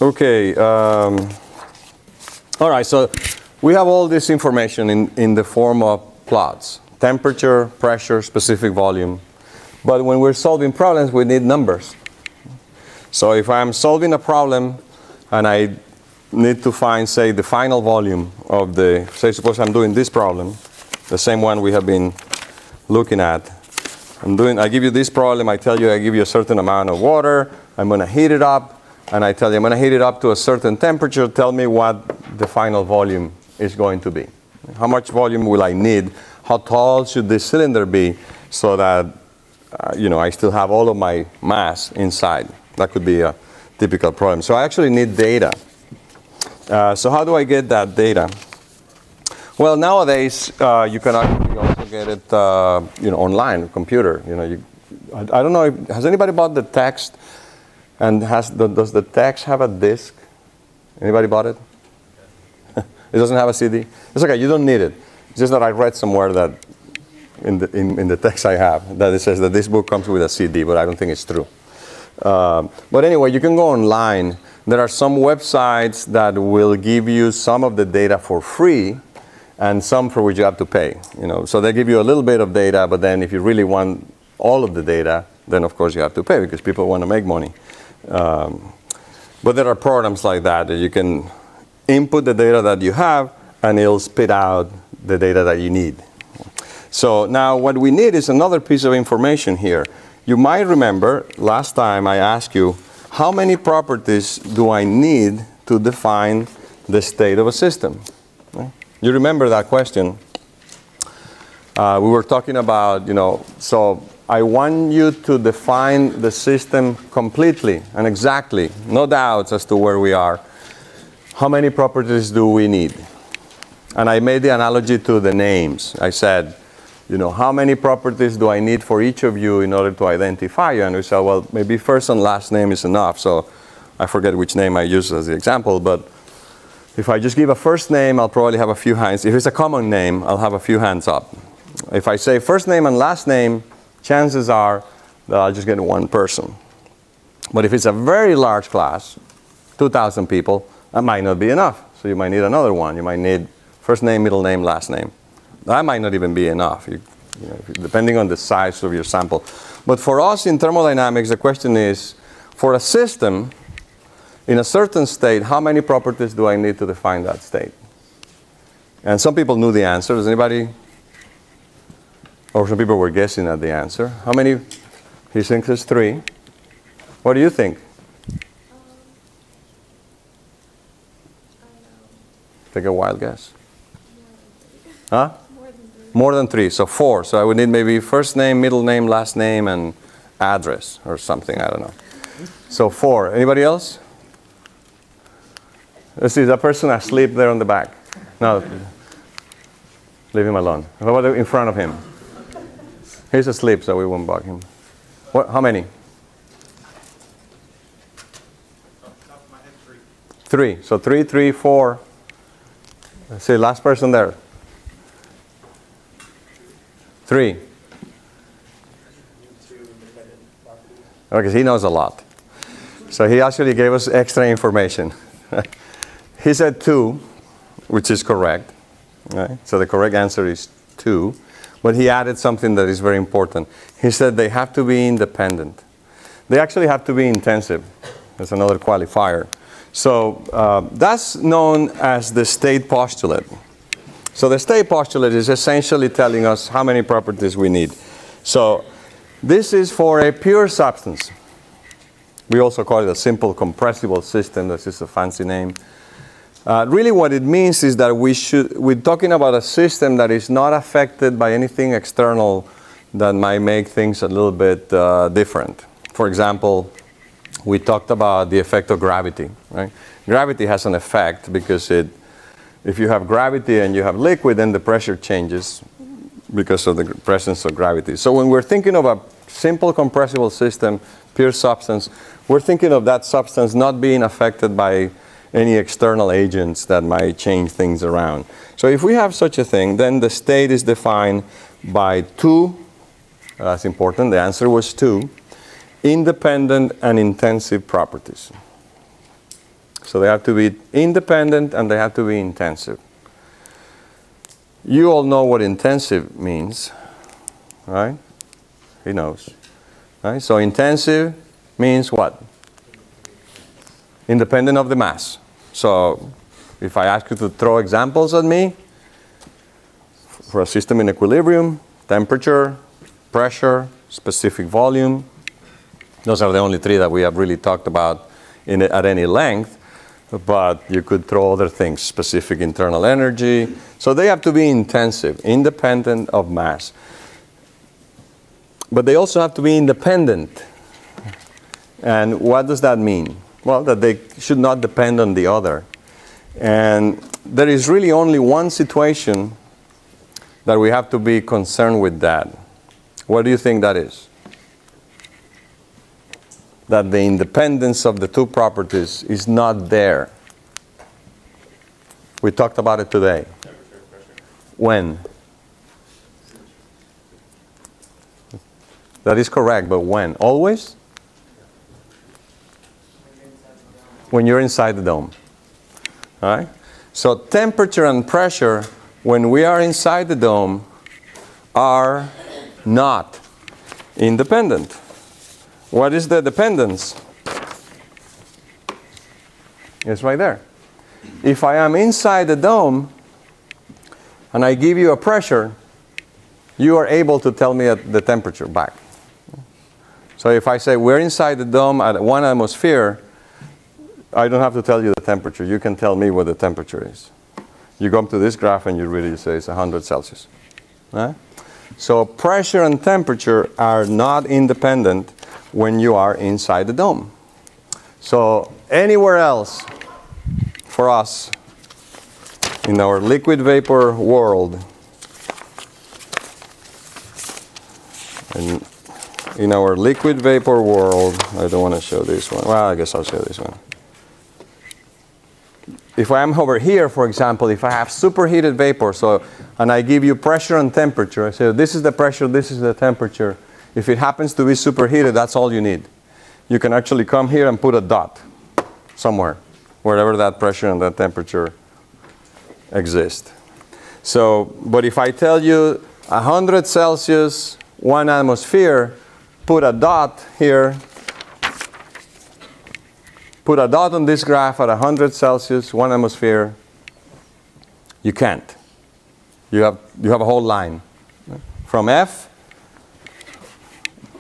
Okay, all right, so we have all this information in the form of plots. Temperature, pressure, specific volume. But when we're solving problems, we need numbers. So if I'm solving a problem and I need to find, say, the final volume of the, say, suppose I'm doing this problem, the same one we have been looking at. I give you this problem, I tell you I give you a certain amount of water, I'm going to heat it up, and I tell you I'm going to heat it up to a certain temperature, tell me what the final volume is going to be. How much volume will I need? How tall should this cylinder be so that you know, I still have all of my mass inside? That could be a typical problem. So I actually need data. So how do I get that data? Well, nowadays you can actually also get it you know, online, computer. You know, I don't know. Has anybody bought the text? And does the text have a disc? Anybody bought it? It doesn't have a CD. It's okay. You don't need it. It's just that I read somewhere that in the text I have that it says that this book comes with a CD, but I don't think it's true. But anyway, you can go online. There are some websites that will give you some of the data for free, and some for which you have to pay. You know, so they give you a little bit of data, but then if you really want all of the data, then of course you have to pay because people want to make money. But there are programs like that you can input the data that you have, and it'll spit out the data that you need. So now what we need is another piece of information here. You might remember last time I asked you, how many properties do I need to define the state of a system? Right? You remember that question. We were talking about, you know, so I want you to define the system completely and exactly, no doubts as to where we are. How many properties do we need? And I made the analogy to the names. I said, you know, how many properties do I need for each of you in order to identify you? And we said, well, maybe first and last name is enough. So I forget which name I used as the example. But if I just give a first name, I'll probably have a few hands. If it's a common name, I'll have a few hands up. If I say first name and last name, chances are that I'll just get one person. But if it's a very large class, 2,000 people, that might not be enough. So you might need another one. You might need first name, middle name, last name. That might not even be enough, you know, depending on the size of your sample. But for us in thermodynamics, the question is, for a system in a certain state, how many properties do I need to define that state? And some people knew the answer. Does anybody? Or some people were guessing at the answer. How many? He thinks it's 3. What do you think? Take a wild guess. Huh? More than three, so 4. So I would need maybe first name, middle name, last name, and address or something. I don't know. So 4. Anybody else? Let's see, that person asleep there on the back. No, leave him alone. How about in front of him? He's asleep, so we won't bug him. What? How many? 3. So 3, 3, 4. Let's see, last person there. 3. Because he knows a lot. So he actually gave us extra information. He said 2, which is correct. Right? So the correct answer is 2. But he added something that is very important. He said they have to be independent. They actually have to be intensive. That's another qualifier. So that's known as the state postulate. So the state postulate is essentially telling us how many properties we need. So This is for a pure substance. We also call it a simple compressible system. That's just a fancy name. Really what it means is that we're talking about a system that is not affected by anything external that might make things a little bit different. For example, we talked about the effect of gravity, right? Gravity has an effect because if you have gravity and you have liquid, then the pressure changes because of the presence of gravity. So when we're thinking of a simple compressible system, pure substance, we're thinking of that substance not being affected by any external agents that might change things around. So if we have such a thing, then the state is defined by two, that's important, the answer was two, independent and intensive properties. So they have to be independent and they have to be intensive. You all know what intensive means, right? He knows, right? So intensive means what? Independent of the mass. So if I ask you to throw examples at me, for a system in equilibrium, temperature, pressure, specific volume, those are the only three that we have really talked about at any length, but you could throw other things, specific internal energy. So they have to be intensive, independent of mass. But they also have to be independent. And what does that mean? Well, that they should not depend on the other. And there is really only one situation that we have to be concerned with that. What do you think that is? That the independence of the two properties is not there. We talked about it today. When? That is correct, but when? Always? When you're inside the dome. All right? So temperature and pressure, when we are inside the dome, are not independent. What is the dependence? It's right there. If I am inside the dome and I give you a pressure, you are able to tell me the temperature back. So if I say we're inside the dome at 1 atmosphere, I don't have to tell you the temperature. You can tell me what the temperature is. You go up to this graph and you really say it's 100 Celsius. Right? So pressure and temperature are not independent when you are inside the dome. So anywhere else for us in our liquid vapor world, and in our liquid vapor world, I don't want to show this one. Well, I guess I'll show this one. If I am over here, for example, if I have superheated vapor, so, and I give you pressure and temperature, I say this is the pressure, this is the temperature. If it happens to be superheated, that's all you need. You can actually come here and put a dot somewhere, wherever that pressure and that temperature exist. So, but if I tell you 100 Celsius, 1 atmosphere, put a dot here, put a dot on this graph at 100 Celsius, 1 atmosphere, you can't. You have a whole line from F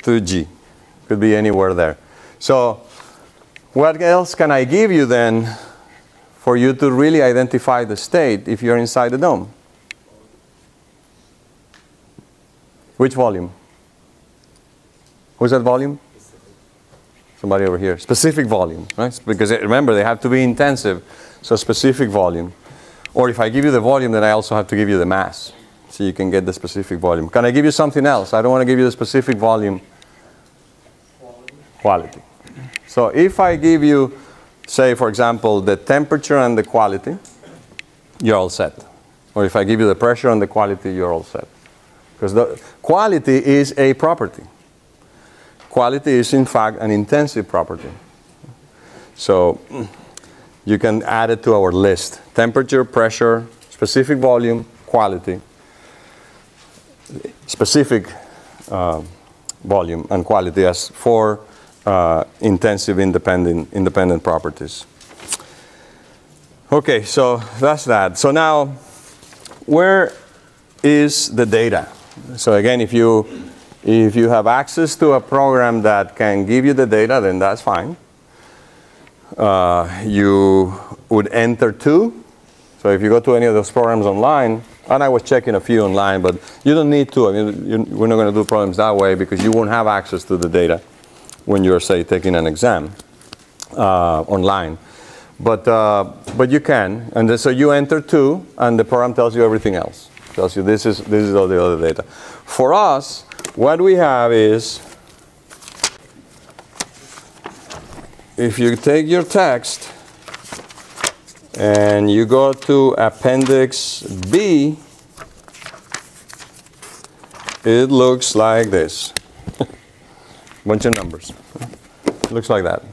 to G. Could be anywhere there. So what else can I give you then for you to really identify the state if you're inside the dome? Which volume? Who's that volume? Somebody over here. Specific volume, right? Because remember, they have to be intensive. So specific volume. Or if I give you the volume, then I also have to give you the mass. So you can get the specific volume. Can I give you something else? I don't want to give you the specific volume. Quality. So if I give you, say, for example, the temperature and the quality, you're all set. Or if I give you the pressure and the quality, you're all set. Because the quality is a property. Quality is, in fact, an intensive property. So you can add it to our list. Temperature, pressure, specific volume, quality. Specific volume and quality as four intensive independent properties. Okay, so that's that. So now, where is the data? So again, if you If you have access to a program that can give you the data, then that's fine. You would enter 2. So if you go to any of those programs online, and I was checking a few online, but you don't need to. I mean, we're not going to do problems that way because you won't have access to the data when you're, say, taking an exam online. But you can. And so you enter 2, and the program tells you everything else. It tells you this is all the other data. For us, what we have is, if you take your text and you go to Appendix B, it looks like this. Bunch of numbers. It looks like that.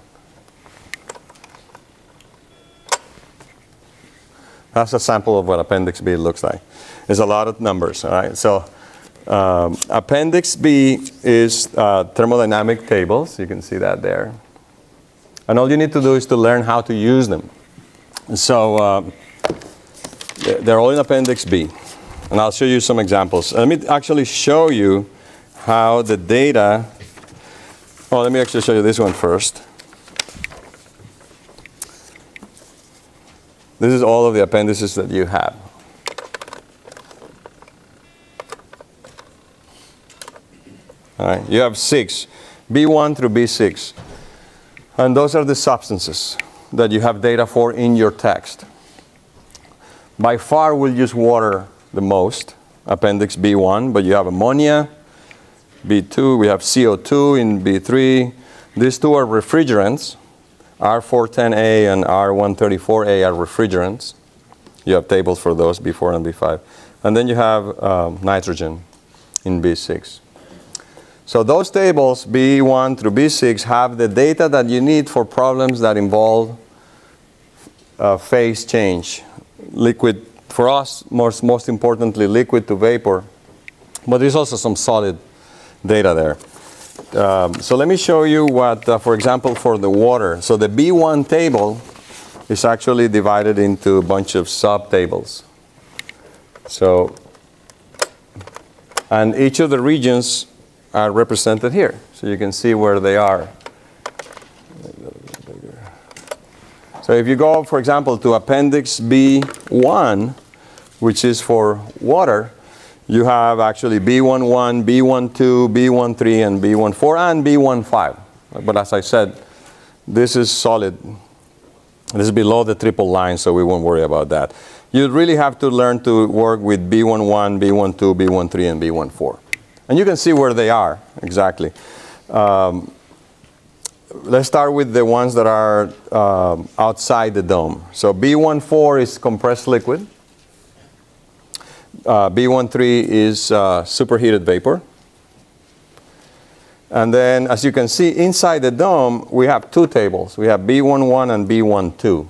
That's a sample of what Appendix B looks like. There's a lot of numbers, all right? So Appendix B is thermodynamic tables. You can see that there. And all you need to do is to learn how to use them. So they're all in Appendix B. And I'll show you some examples. Let me actually show you how the data. Oh, let me actually show you this one first. This is all of the appendices that you have. All right, you have 6, B1 through B6. And those are the substances that you have data for in your text. By far, we'll use water the most, Appendix B1, but you have ammonia, B2, we have CO2 in B3. These two are refrigerants. R410A and R134A are refrigerants. You have tables for those, B4 and B5. And then you have nitrogen in B6. So those tables, B1 through B6, have the data that you need for problems that involve phase change. Liquid, for us, most importantly, liquid to vapor. But there's also some solid data there. So let me show you what, for example, for the water. So the B1 table is actually divided into a bunch of sub-tables. So, and each of the regions are represented here. So you can see where they are. So if you go, for example, to Appendix B1, which is for water, you have actually B11, B12, B13, and B14, and B15. But as I said, this is solid. This is below the triple line, so we won't worry about that. You really have to learn to work with B11, B12, B13, and B14. And you can see where they are exactly. Let's start with the ones that are outside the dome. So B14 is compressed liquid. B13 is superheated vapor. And then, as you can see, inside the dome, we have two tables. We have B11 and B12.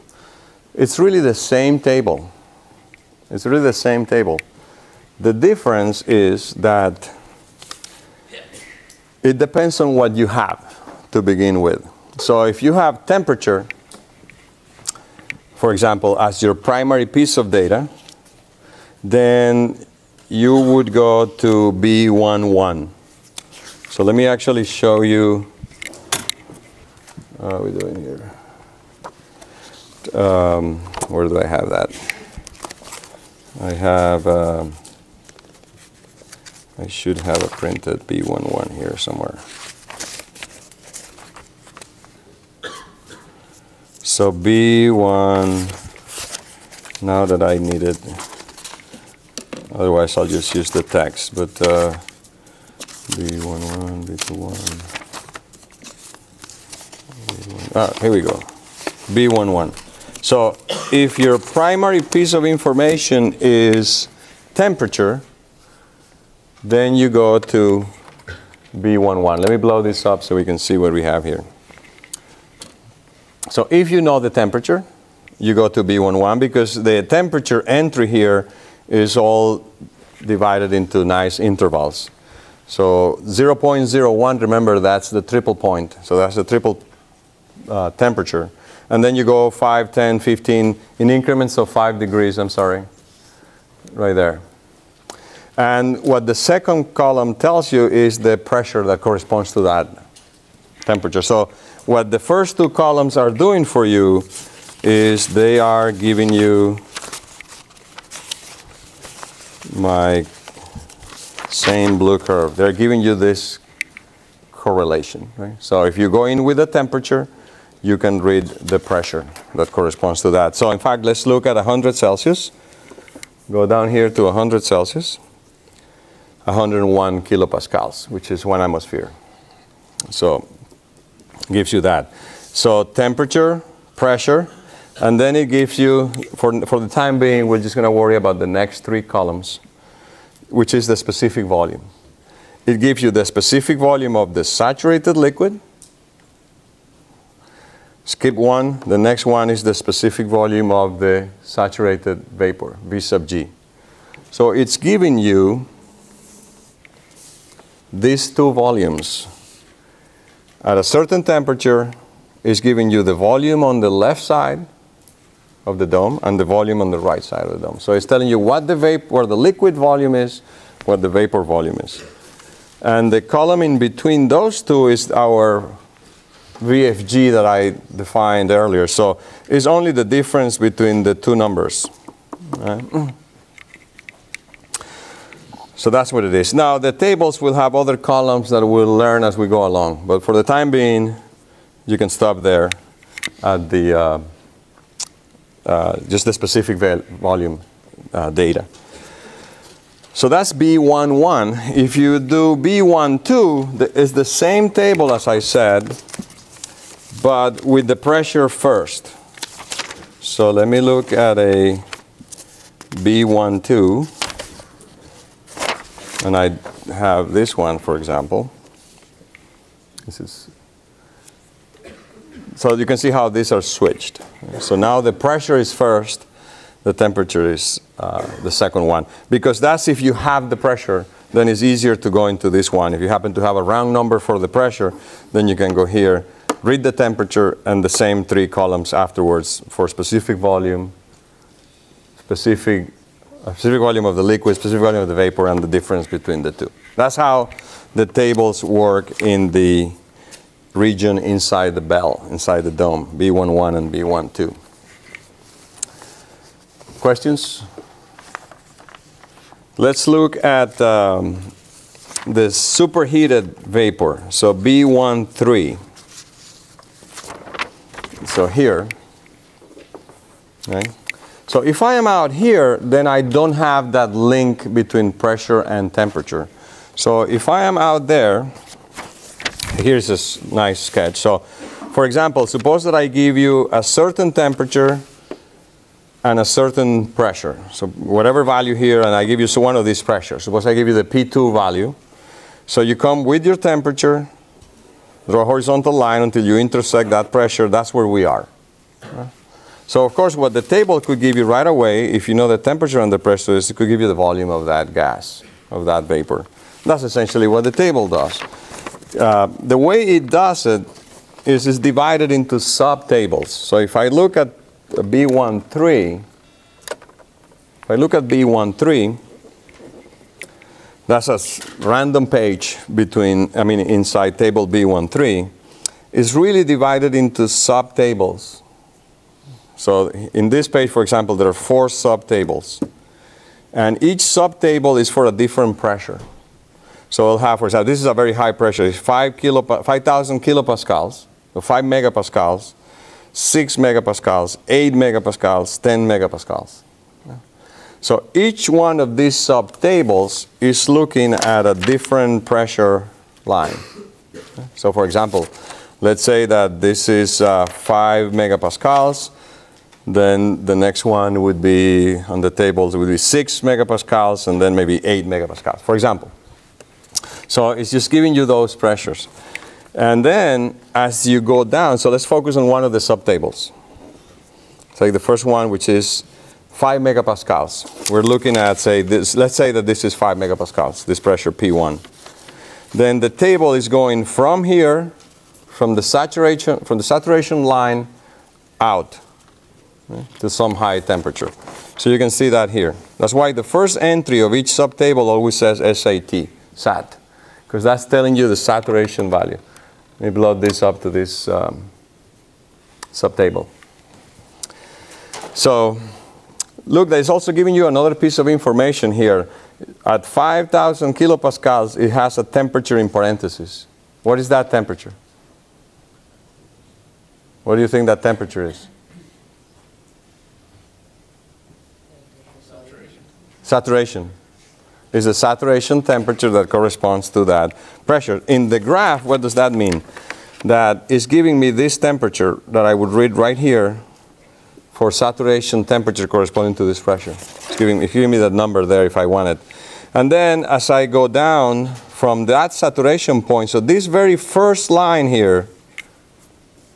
It's really the same table. It's really the same table. The difference is that it depends on what you have to begin with. So if you have temperature, for example, as your primary piece of data, then you would go to B11. So let me actually show you what are we doing here. Where do I have that? I have. I should have a printed B11 here somewhere. So B1, now that I need it, otherwise I'll just use the text, but B11, B21. Ah, here we go, B11. So if your primary piece of information is temperature, then you go to B11. Let me blow this up so we can see what we have here. So if you know the temperature, you go to B11 because the temperature entry here is all divided into nice intervals. So 0.01, remember that's the triple point. So that's the triple temperature. And then you go 5, 10, 15 in increments of 5 degrees, I'm sorry, right there. And what the second column tells you is the pressure that corresponds to that temperature. So what the first two columns are doing for you is they are giving you my same blue curve. They're giving you this correlation, right? So if you go in with the temperature, you can read the pressure that corresponds to that. So in fact, let's look at 100 Celsius. Go down here to 100 Celsius, 101 kilopascals, which is 1 atmosphere. So gives you that. So temperature, pressure, and then it gives you, for the time being, we're just going to worry about the next three columns, which is the specific volume. It gives you the specific volume of the saturated liquid. Skip one. The next one is the specific volume of the saturated vapor, V sub G. So it's giving you these two volumes. At a certain temperature, it's giving you the volume on the left side of the dome and the volume on the right side of the dome. So it's telling you what the where the liquid volume is, what the vapor volume is. And the column in between those two is our VFG that I defined earlier. So it's only the difference between the two numbers. Right? So that's what it is. Now the tables will have other columns that we'll learn as we go along. But for the time being, you can stop there at the just the specific volume data. So that's B11. If you do B12, it's the same table as I said, but with the pressure first. So let me look at a B12. And I have this one, for example. This is. So you can see how these are switched. So now the pressure is first, the temperature is the second one. Because that's if you have the pressure, then it's easier to go into this one. If you happen to have a round number for the pressure, then you can go here, read the temperature, and the same three columns afterwards for specific volume, specific volume of the liquid, specific volume of the vapor, and the difference between the two. That's how the tables work in the region inside the bell, inside the dome, B11 and B12. Questions? Let's look at the superheated vapor, so B13. So here, right? So if I am out here, then I don't have that link between pressure and temperature. So if I am out there, here's a nice sketch. So for example, suppose that I give you a certain temperature and a certain pressure. So whatever value here, and I give you one of these pressures. Suppose I give you the P2 value. So you come with your temperature, draw a horizontal line until you intersect that pressure. That's where we are. So of course, what the table could give you right away, if you know the temperature and the pressure is, it could give you the volume of that gas, of that vapor. That's essentially what the table does. The way it does it is it's divided into subtables. So if I look at B13, that's a random page between, inside table B13, is really divided into subtables. So in this page, for example, there are 4 subtables. And each subtable is for a different pressure. So we'll have, for example, this is a very high pressure. It's 5,000 kilopascals, or 5 megapascals, 6 megapascals, 8 megapascals, 10 megapascals. Yeah. So each one of these subtables is looking at a different pressure line. Yeah. So for example, let's say that this is 5 megapascals. Then the next one would be, on the tables, it would be 6 megapascals, and then maybe 8 megapascals, for example. So it's just giving you those pressures. And then as you go down, so let's focus on one of the subtables. Take the first one, which is 5 megapascals. We're looking at, say, this. Let's say that this is 5 megapascals, this pressure P1. Then the table is going from here, from the saturation line out. to some high temperature. So you can see that here. That's why the first entry of each subtable always says SAT, SAT, because that's telling you the saturation value. Let me blow this up to this subtable. So look, there's also giving you another piece of information here. At 5,000 kilopascals, it has a temperature in parentheses. What is that temperature? What do you think that temperature is? Saturation. Saturation. Is the saturation temperature that corresponds to that pressure. In the graph, what does that mean? That is giving me this temperature that I would read right here for saturation temperature corresponding to this pressure. It's giving me that number there if I want it. And then as I go down from that saturation point, so this very first line here,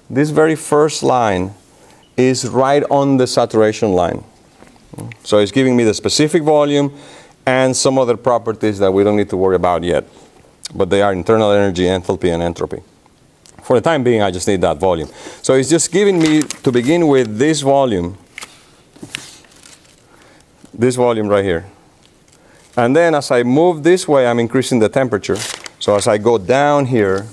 this very first line is right on the saturation line. So it's giving me the specific volume and some other properties that we don't need to worry about yet. But they are internal energy, enthalpy, and entropy. For the time being, I just need that volume. So it's just giving me, to begin with, this volume right here. And then as I move this way, I'm increasing the temperature. So as I go down here,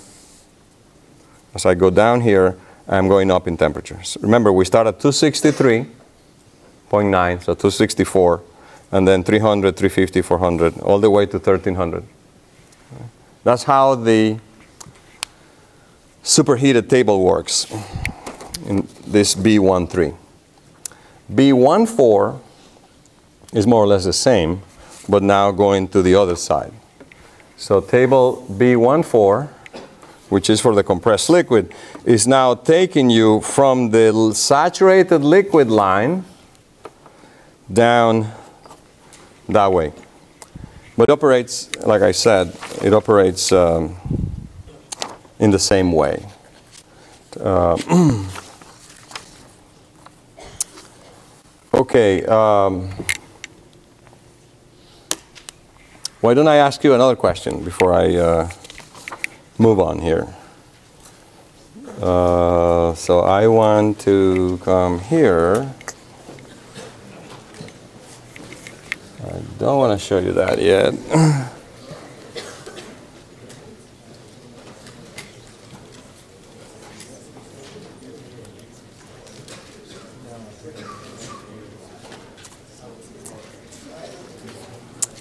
I'm going up in temperature. So remember, we start at 263.9, so 264, and then 300, 350, 400, all the way to 1300. That's how the superheated table works in this B13. B14 is more or less the same, but now going to the other side. So table B14, which is for the compressed liquid, is now taking you from the saturated liquid line down that way. But it operates, like I said, it operates in the same way. Okay. Why don't I ask you another question before I move on here? So I want to come here. I don't want to show you that yet.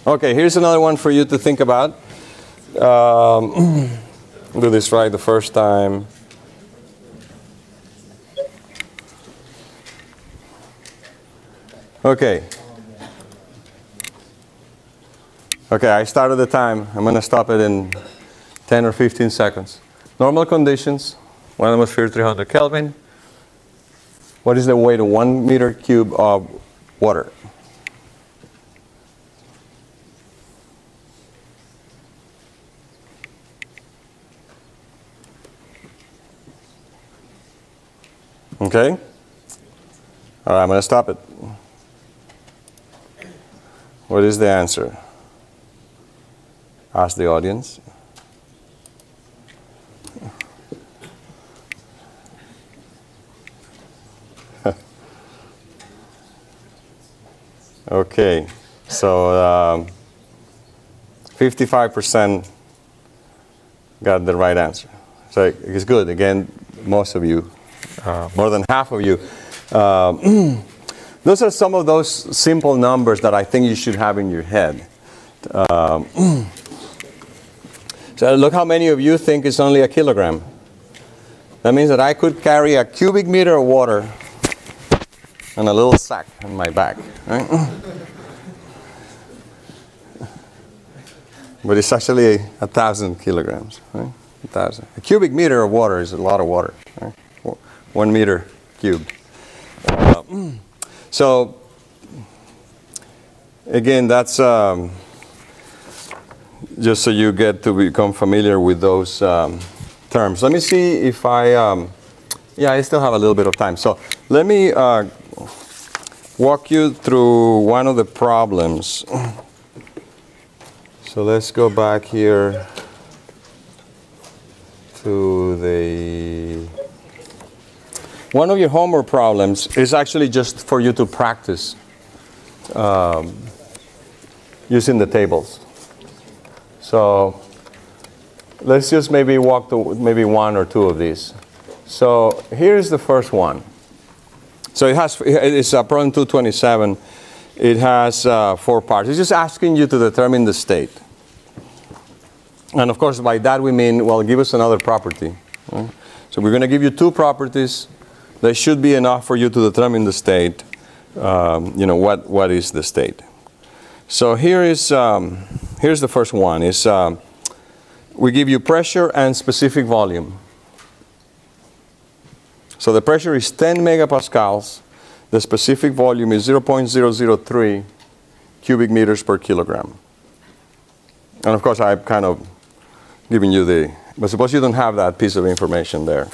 Okay, here's another one for you to think about. Do this right the first time. Okay. Okay, I started the time. I'm going to stop it in 10 or 15 seconds. Normal conditions, 1 atmosphere, 300 Kelvin. What is the weight of 1 meter cube of water? Okay? All right, I'm going to stop it. What is the answer? Ask the audience. Okay, so 55% got the right answer. So it's good. Again, most of you. More than half of you. Those are some of those simple numbers that I think you should have in your head. So look how many of you think it's only 1 kilogram. That means that I could carry 1 cubic meter of water and a little sack on my back. Right? But it's actually 1,000 kilograms. Right? 1,000. 1 cubic meter of water is a lot of water. Right? 1 meter cube. So again, that's just so you get to become familiar with those terms. Let me see if I, yeah, I still have a little bit of time. So let me walk you through one of the problems. So let's go back here to the One of your homework problems is actually just for you to practice using the tables. So let's just maybe walk through maybe one or two of these. So here's the first one. So it's a problem 227. It has four parts. It's just asking you to determine the state. And of course, by that we mean, well, give us another property. Right? So we're going to give you two properties. That should be enough for you to determine the state. You know, what is the state? So here is here's the first one. It's we give you pressure and specific volume. So the pressure is 10 megapascals. The specific volume is 0.003 cubic meters per kilogram. And of course, I'm kind of giving you the. But suppose you don't have that piece of information there.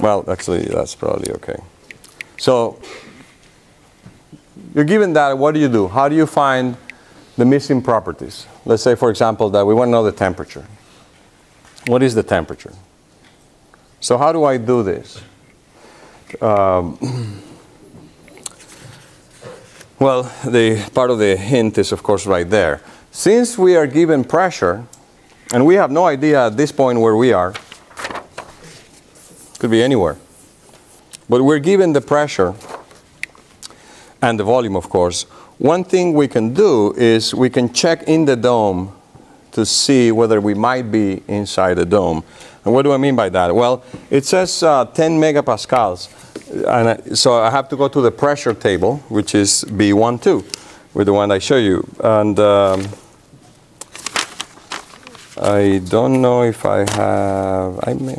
Well, actually, that's probably OK. So you're given that. What do you do? How do you find the missing properties? Let's say, for example, that we want to know the temperature. What is the temperature? So how do I do this? Well, the part of the hint is, of course, right there. Since we are given pressure, and we have no idea at this point where we are, could be anywhere. But we're given the pressure and the volume, of course. One thing we can do is we can check in the dome to see whether we might be inside the dome. And what do I mean by that? Well, it says 10 megapascals. And so I have to go to the pressure table, which is B12, with the one I show you. And I don't know if I have, I may.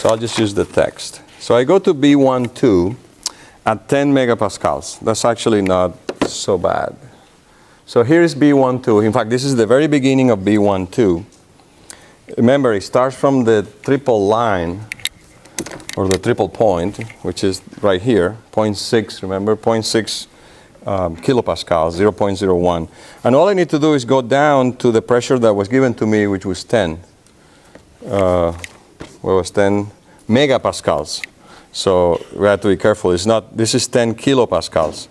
So I'll just use the text. So I go to B12 at 10 megapascals. That's actually not so bad. So here is B12. In fact, this is the very beginning of B12. Remember, it starts from the triple line, or the triple point, which is right here, 0.6, remember, 0.6 kilopascals, 0.01. And all I need to do is go down to the pressure that was given to me, which was 10. Well, it was 10 megapascals. So we have to be careful. It's not, this is 10 kilopascals.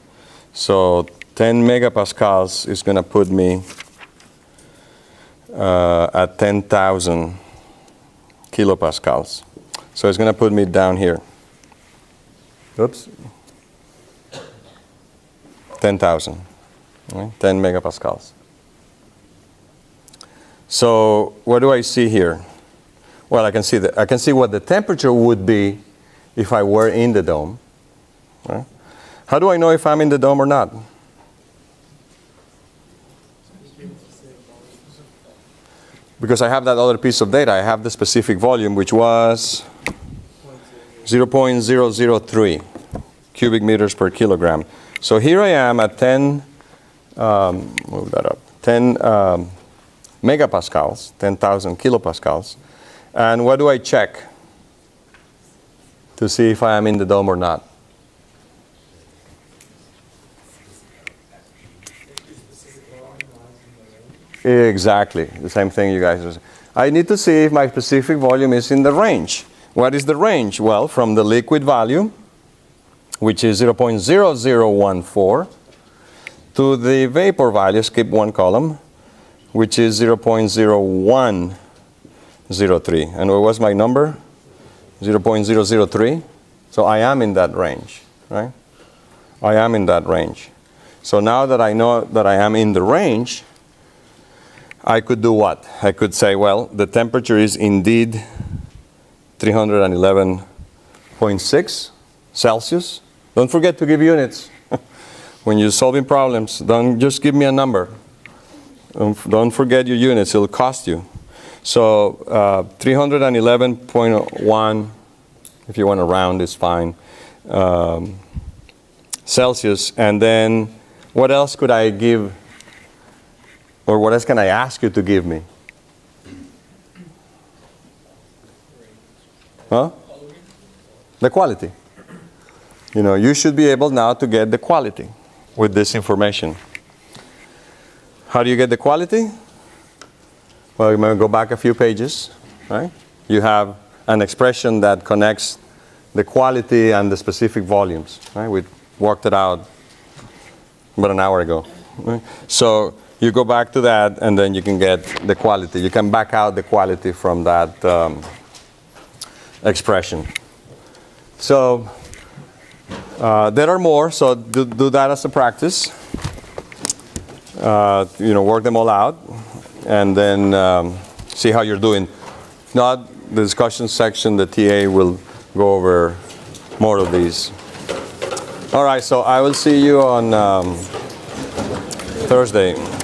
So 10 megapascals is going to put me at 10,000 kilopascals. So it's going to put me down here. Oops. 10,000. Right? 10 megapascals. So what do I see here? Well, I can see that. I can see what the temperature would be if I were in the dome. Right? How do I know if I'm in the dome or not? Because I have that other piece of data. I have the specific volume, which was 0.003 cubic meters per kilogram. So here I am at 10. Move that up. 10 megapascals, 10,000 kilopascals. And what do I check to see if I am in the dome or not? Exactly, the same thing you guys are saying. I need to see if my specific volume is in the range. What is the range? Well, from the liquid value, which is 0.0014, to the vapor value, skip one column, which is 0.0103. And what was my number? 0.003. So I am in that range, right? I am in that range. So now that I know that I am in the range, I could do what? I could say, well, the temperature is indeed 311.6 Celsius. Don't forget to give units. When you're solving problems, don't just give me a number. Don't forget your units. It'll cost you. So 311.1, if you want to round, it's fine, Celsius. And then what else could I give, or what else can I ask you to give me? Huh? The quality. You know, you should be able now to get the quality with this information. How do you get the quality? Well, you might go back a few pages, right? you have an expression that connects the quality and the specific volumes. Right? We worked it out about an hour ago. Right? So you go back to that, and then you can get the quality. You can back out the quality from that expression. So there are more, so do that as a practice. Work them all out, and then see how you're doing. If not, the discussion section, the TA will go over more of these. All right, so I will see you on Thursday.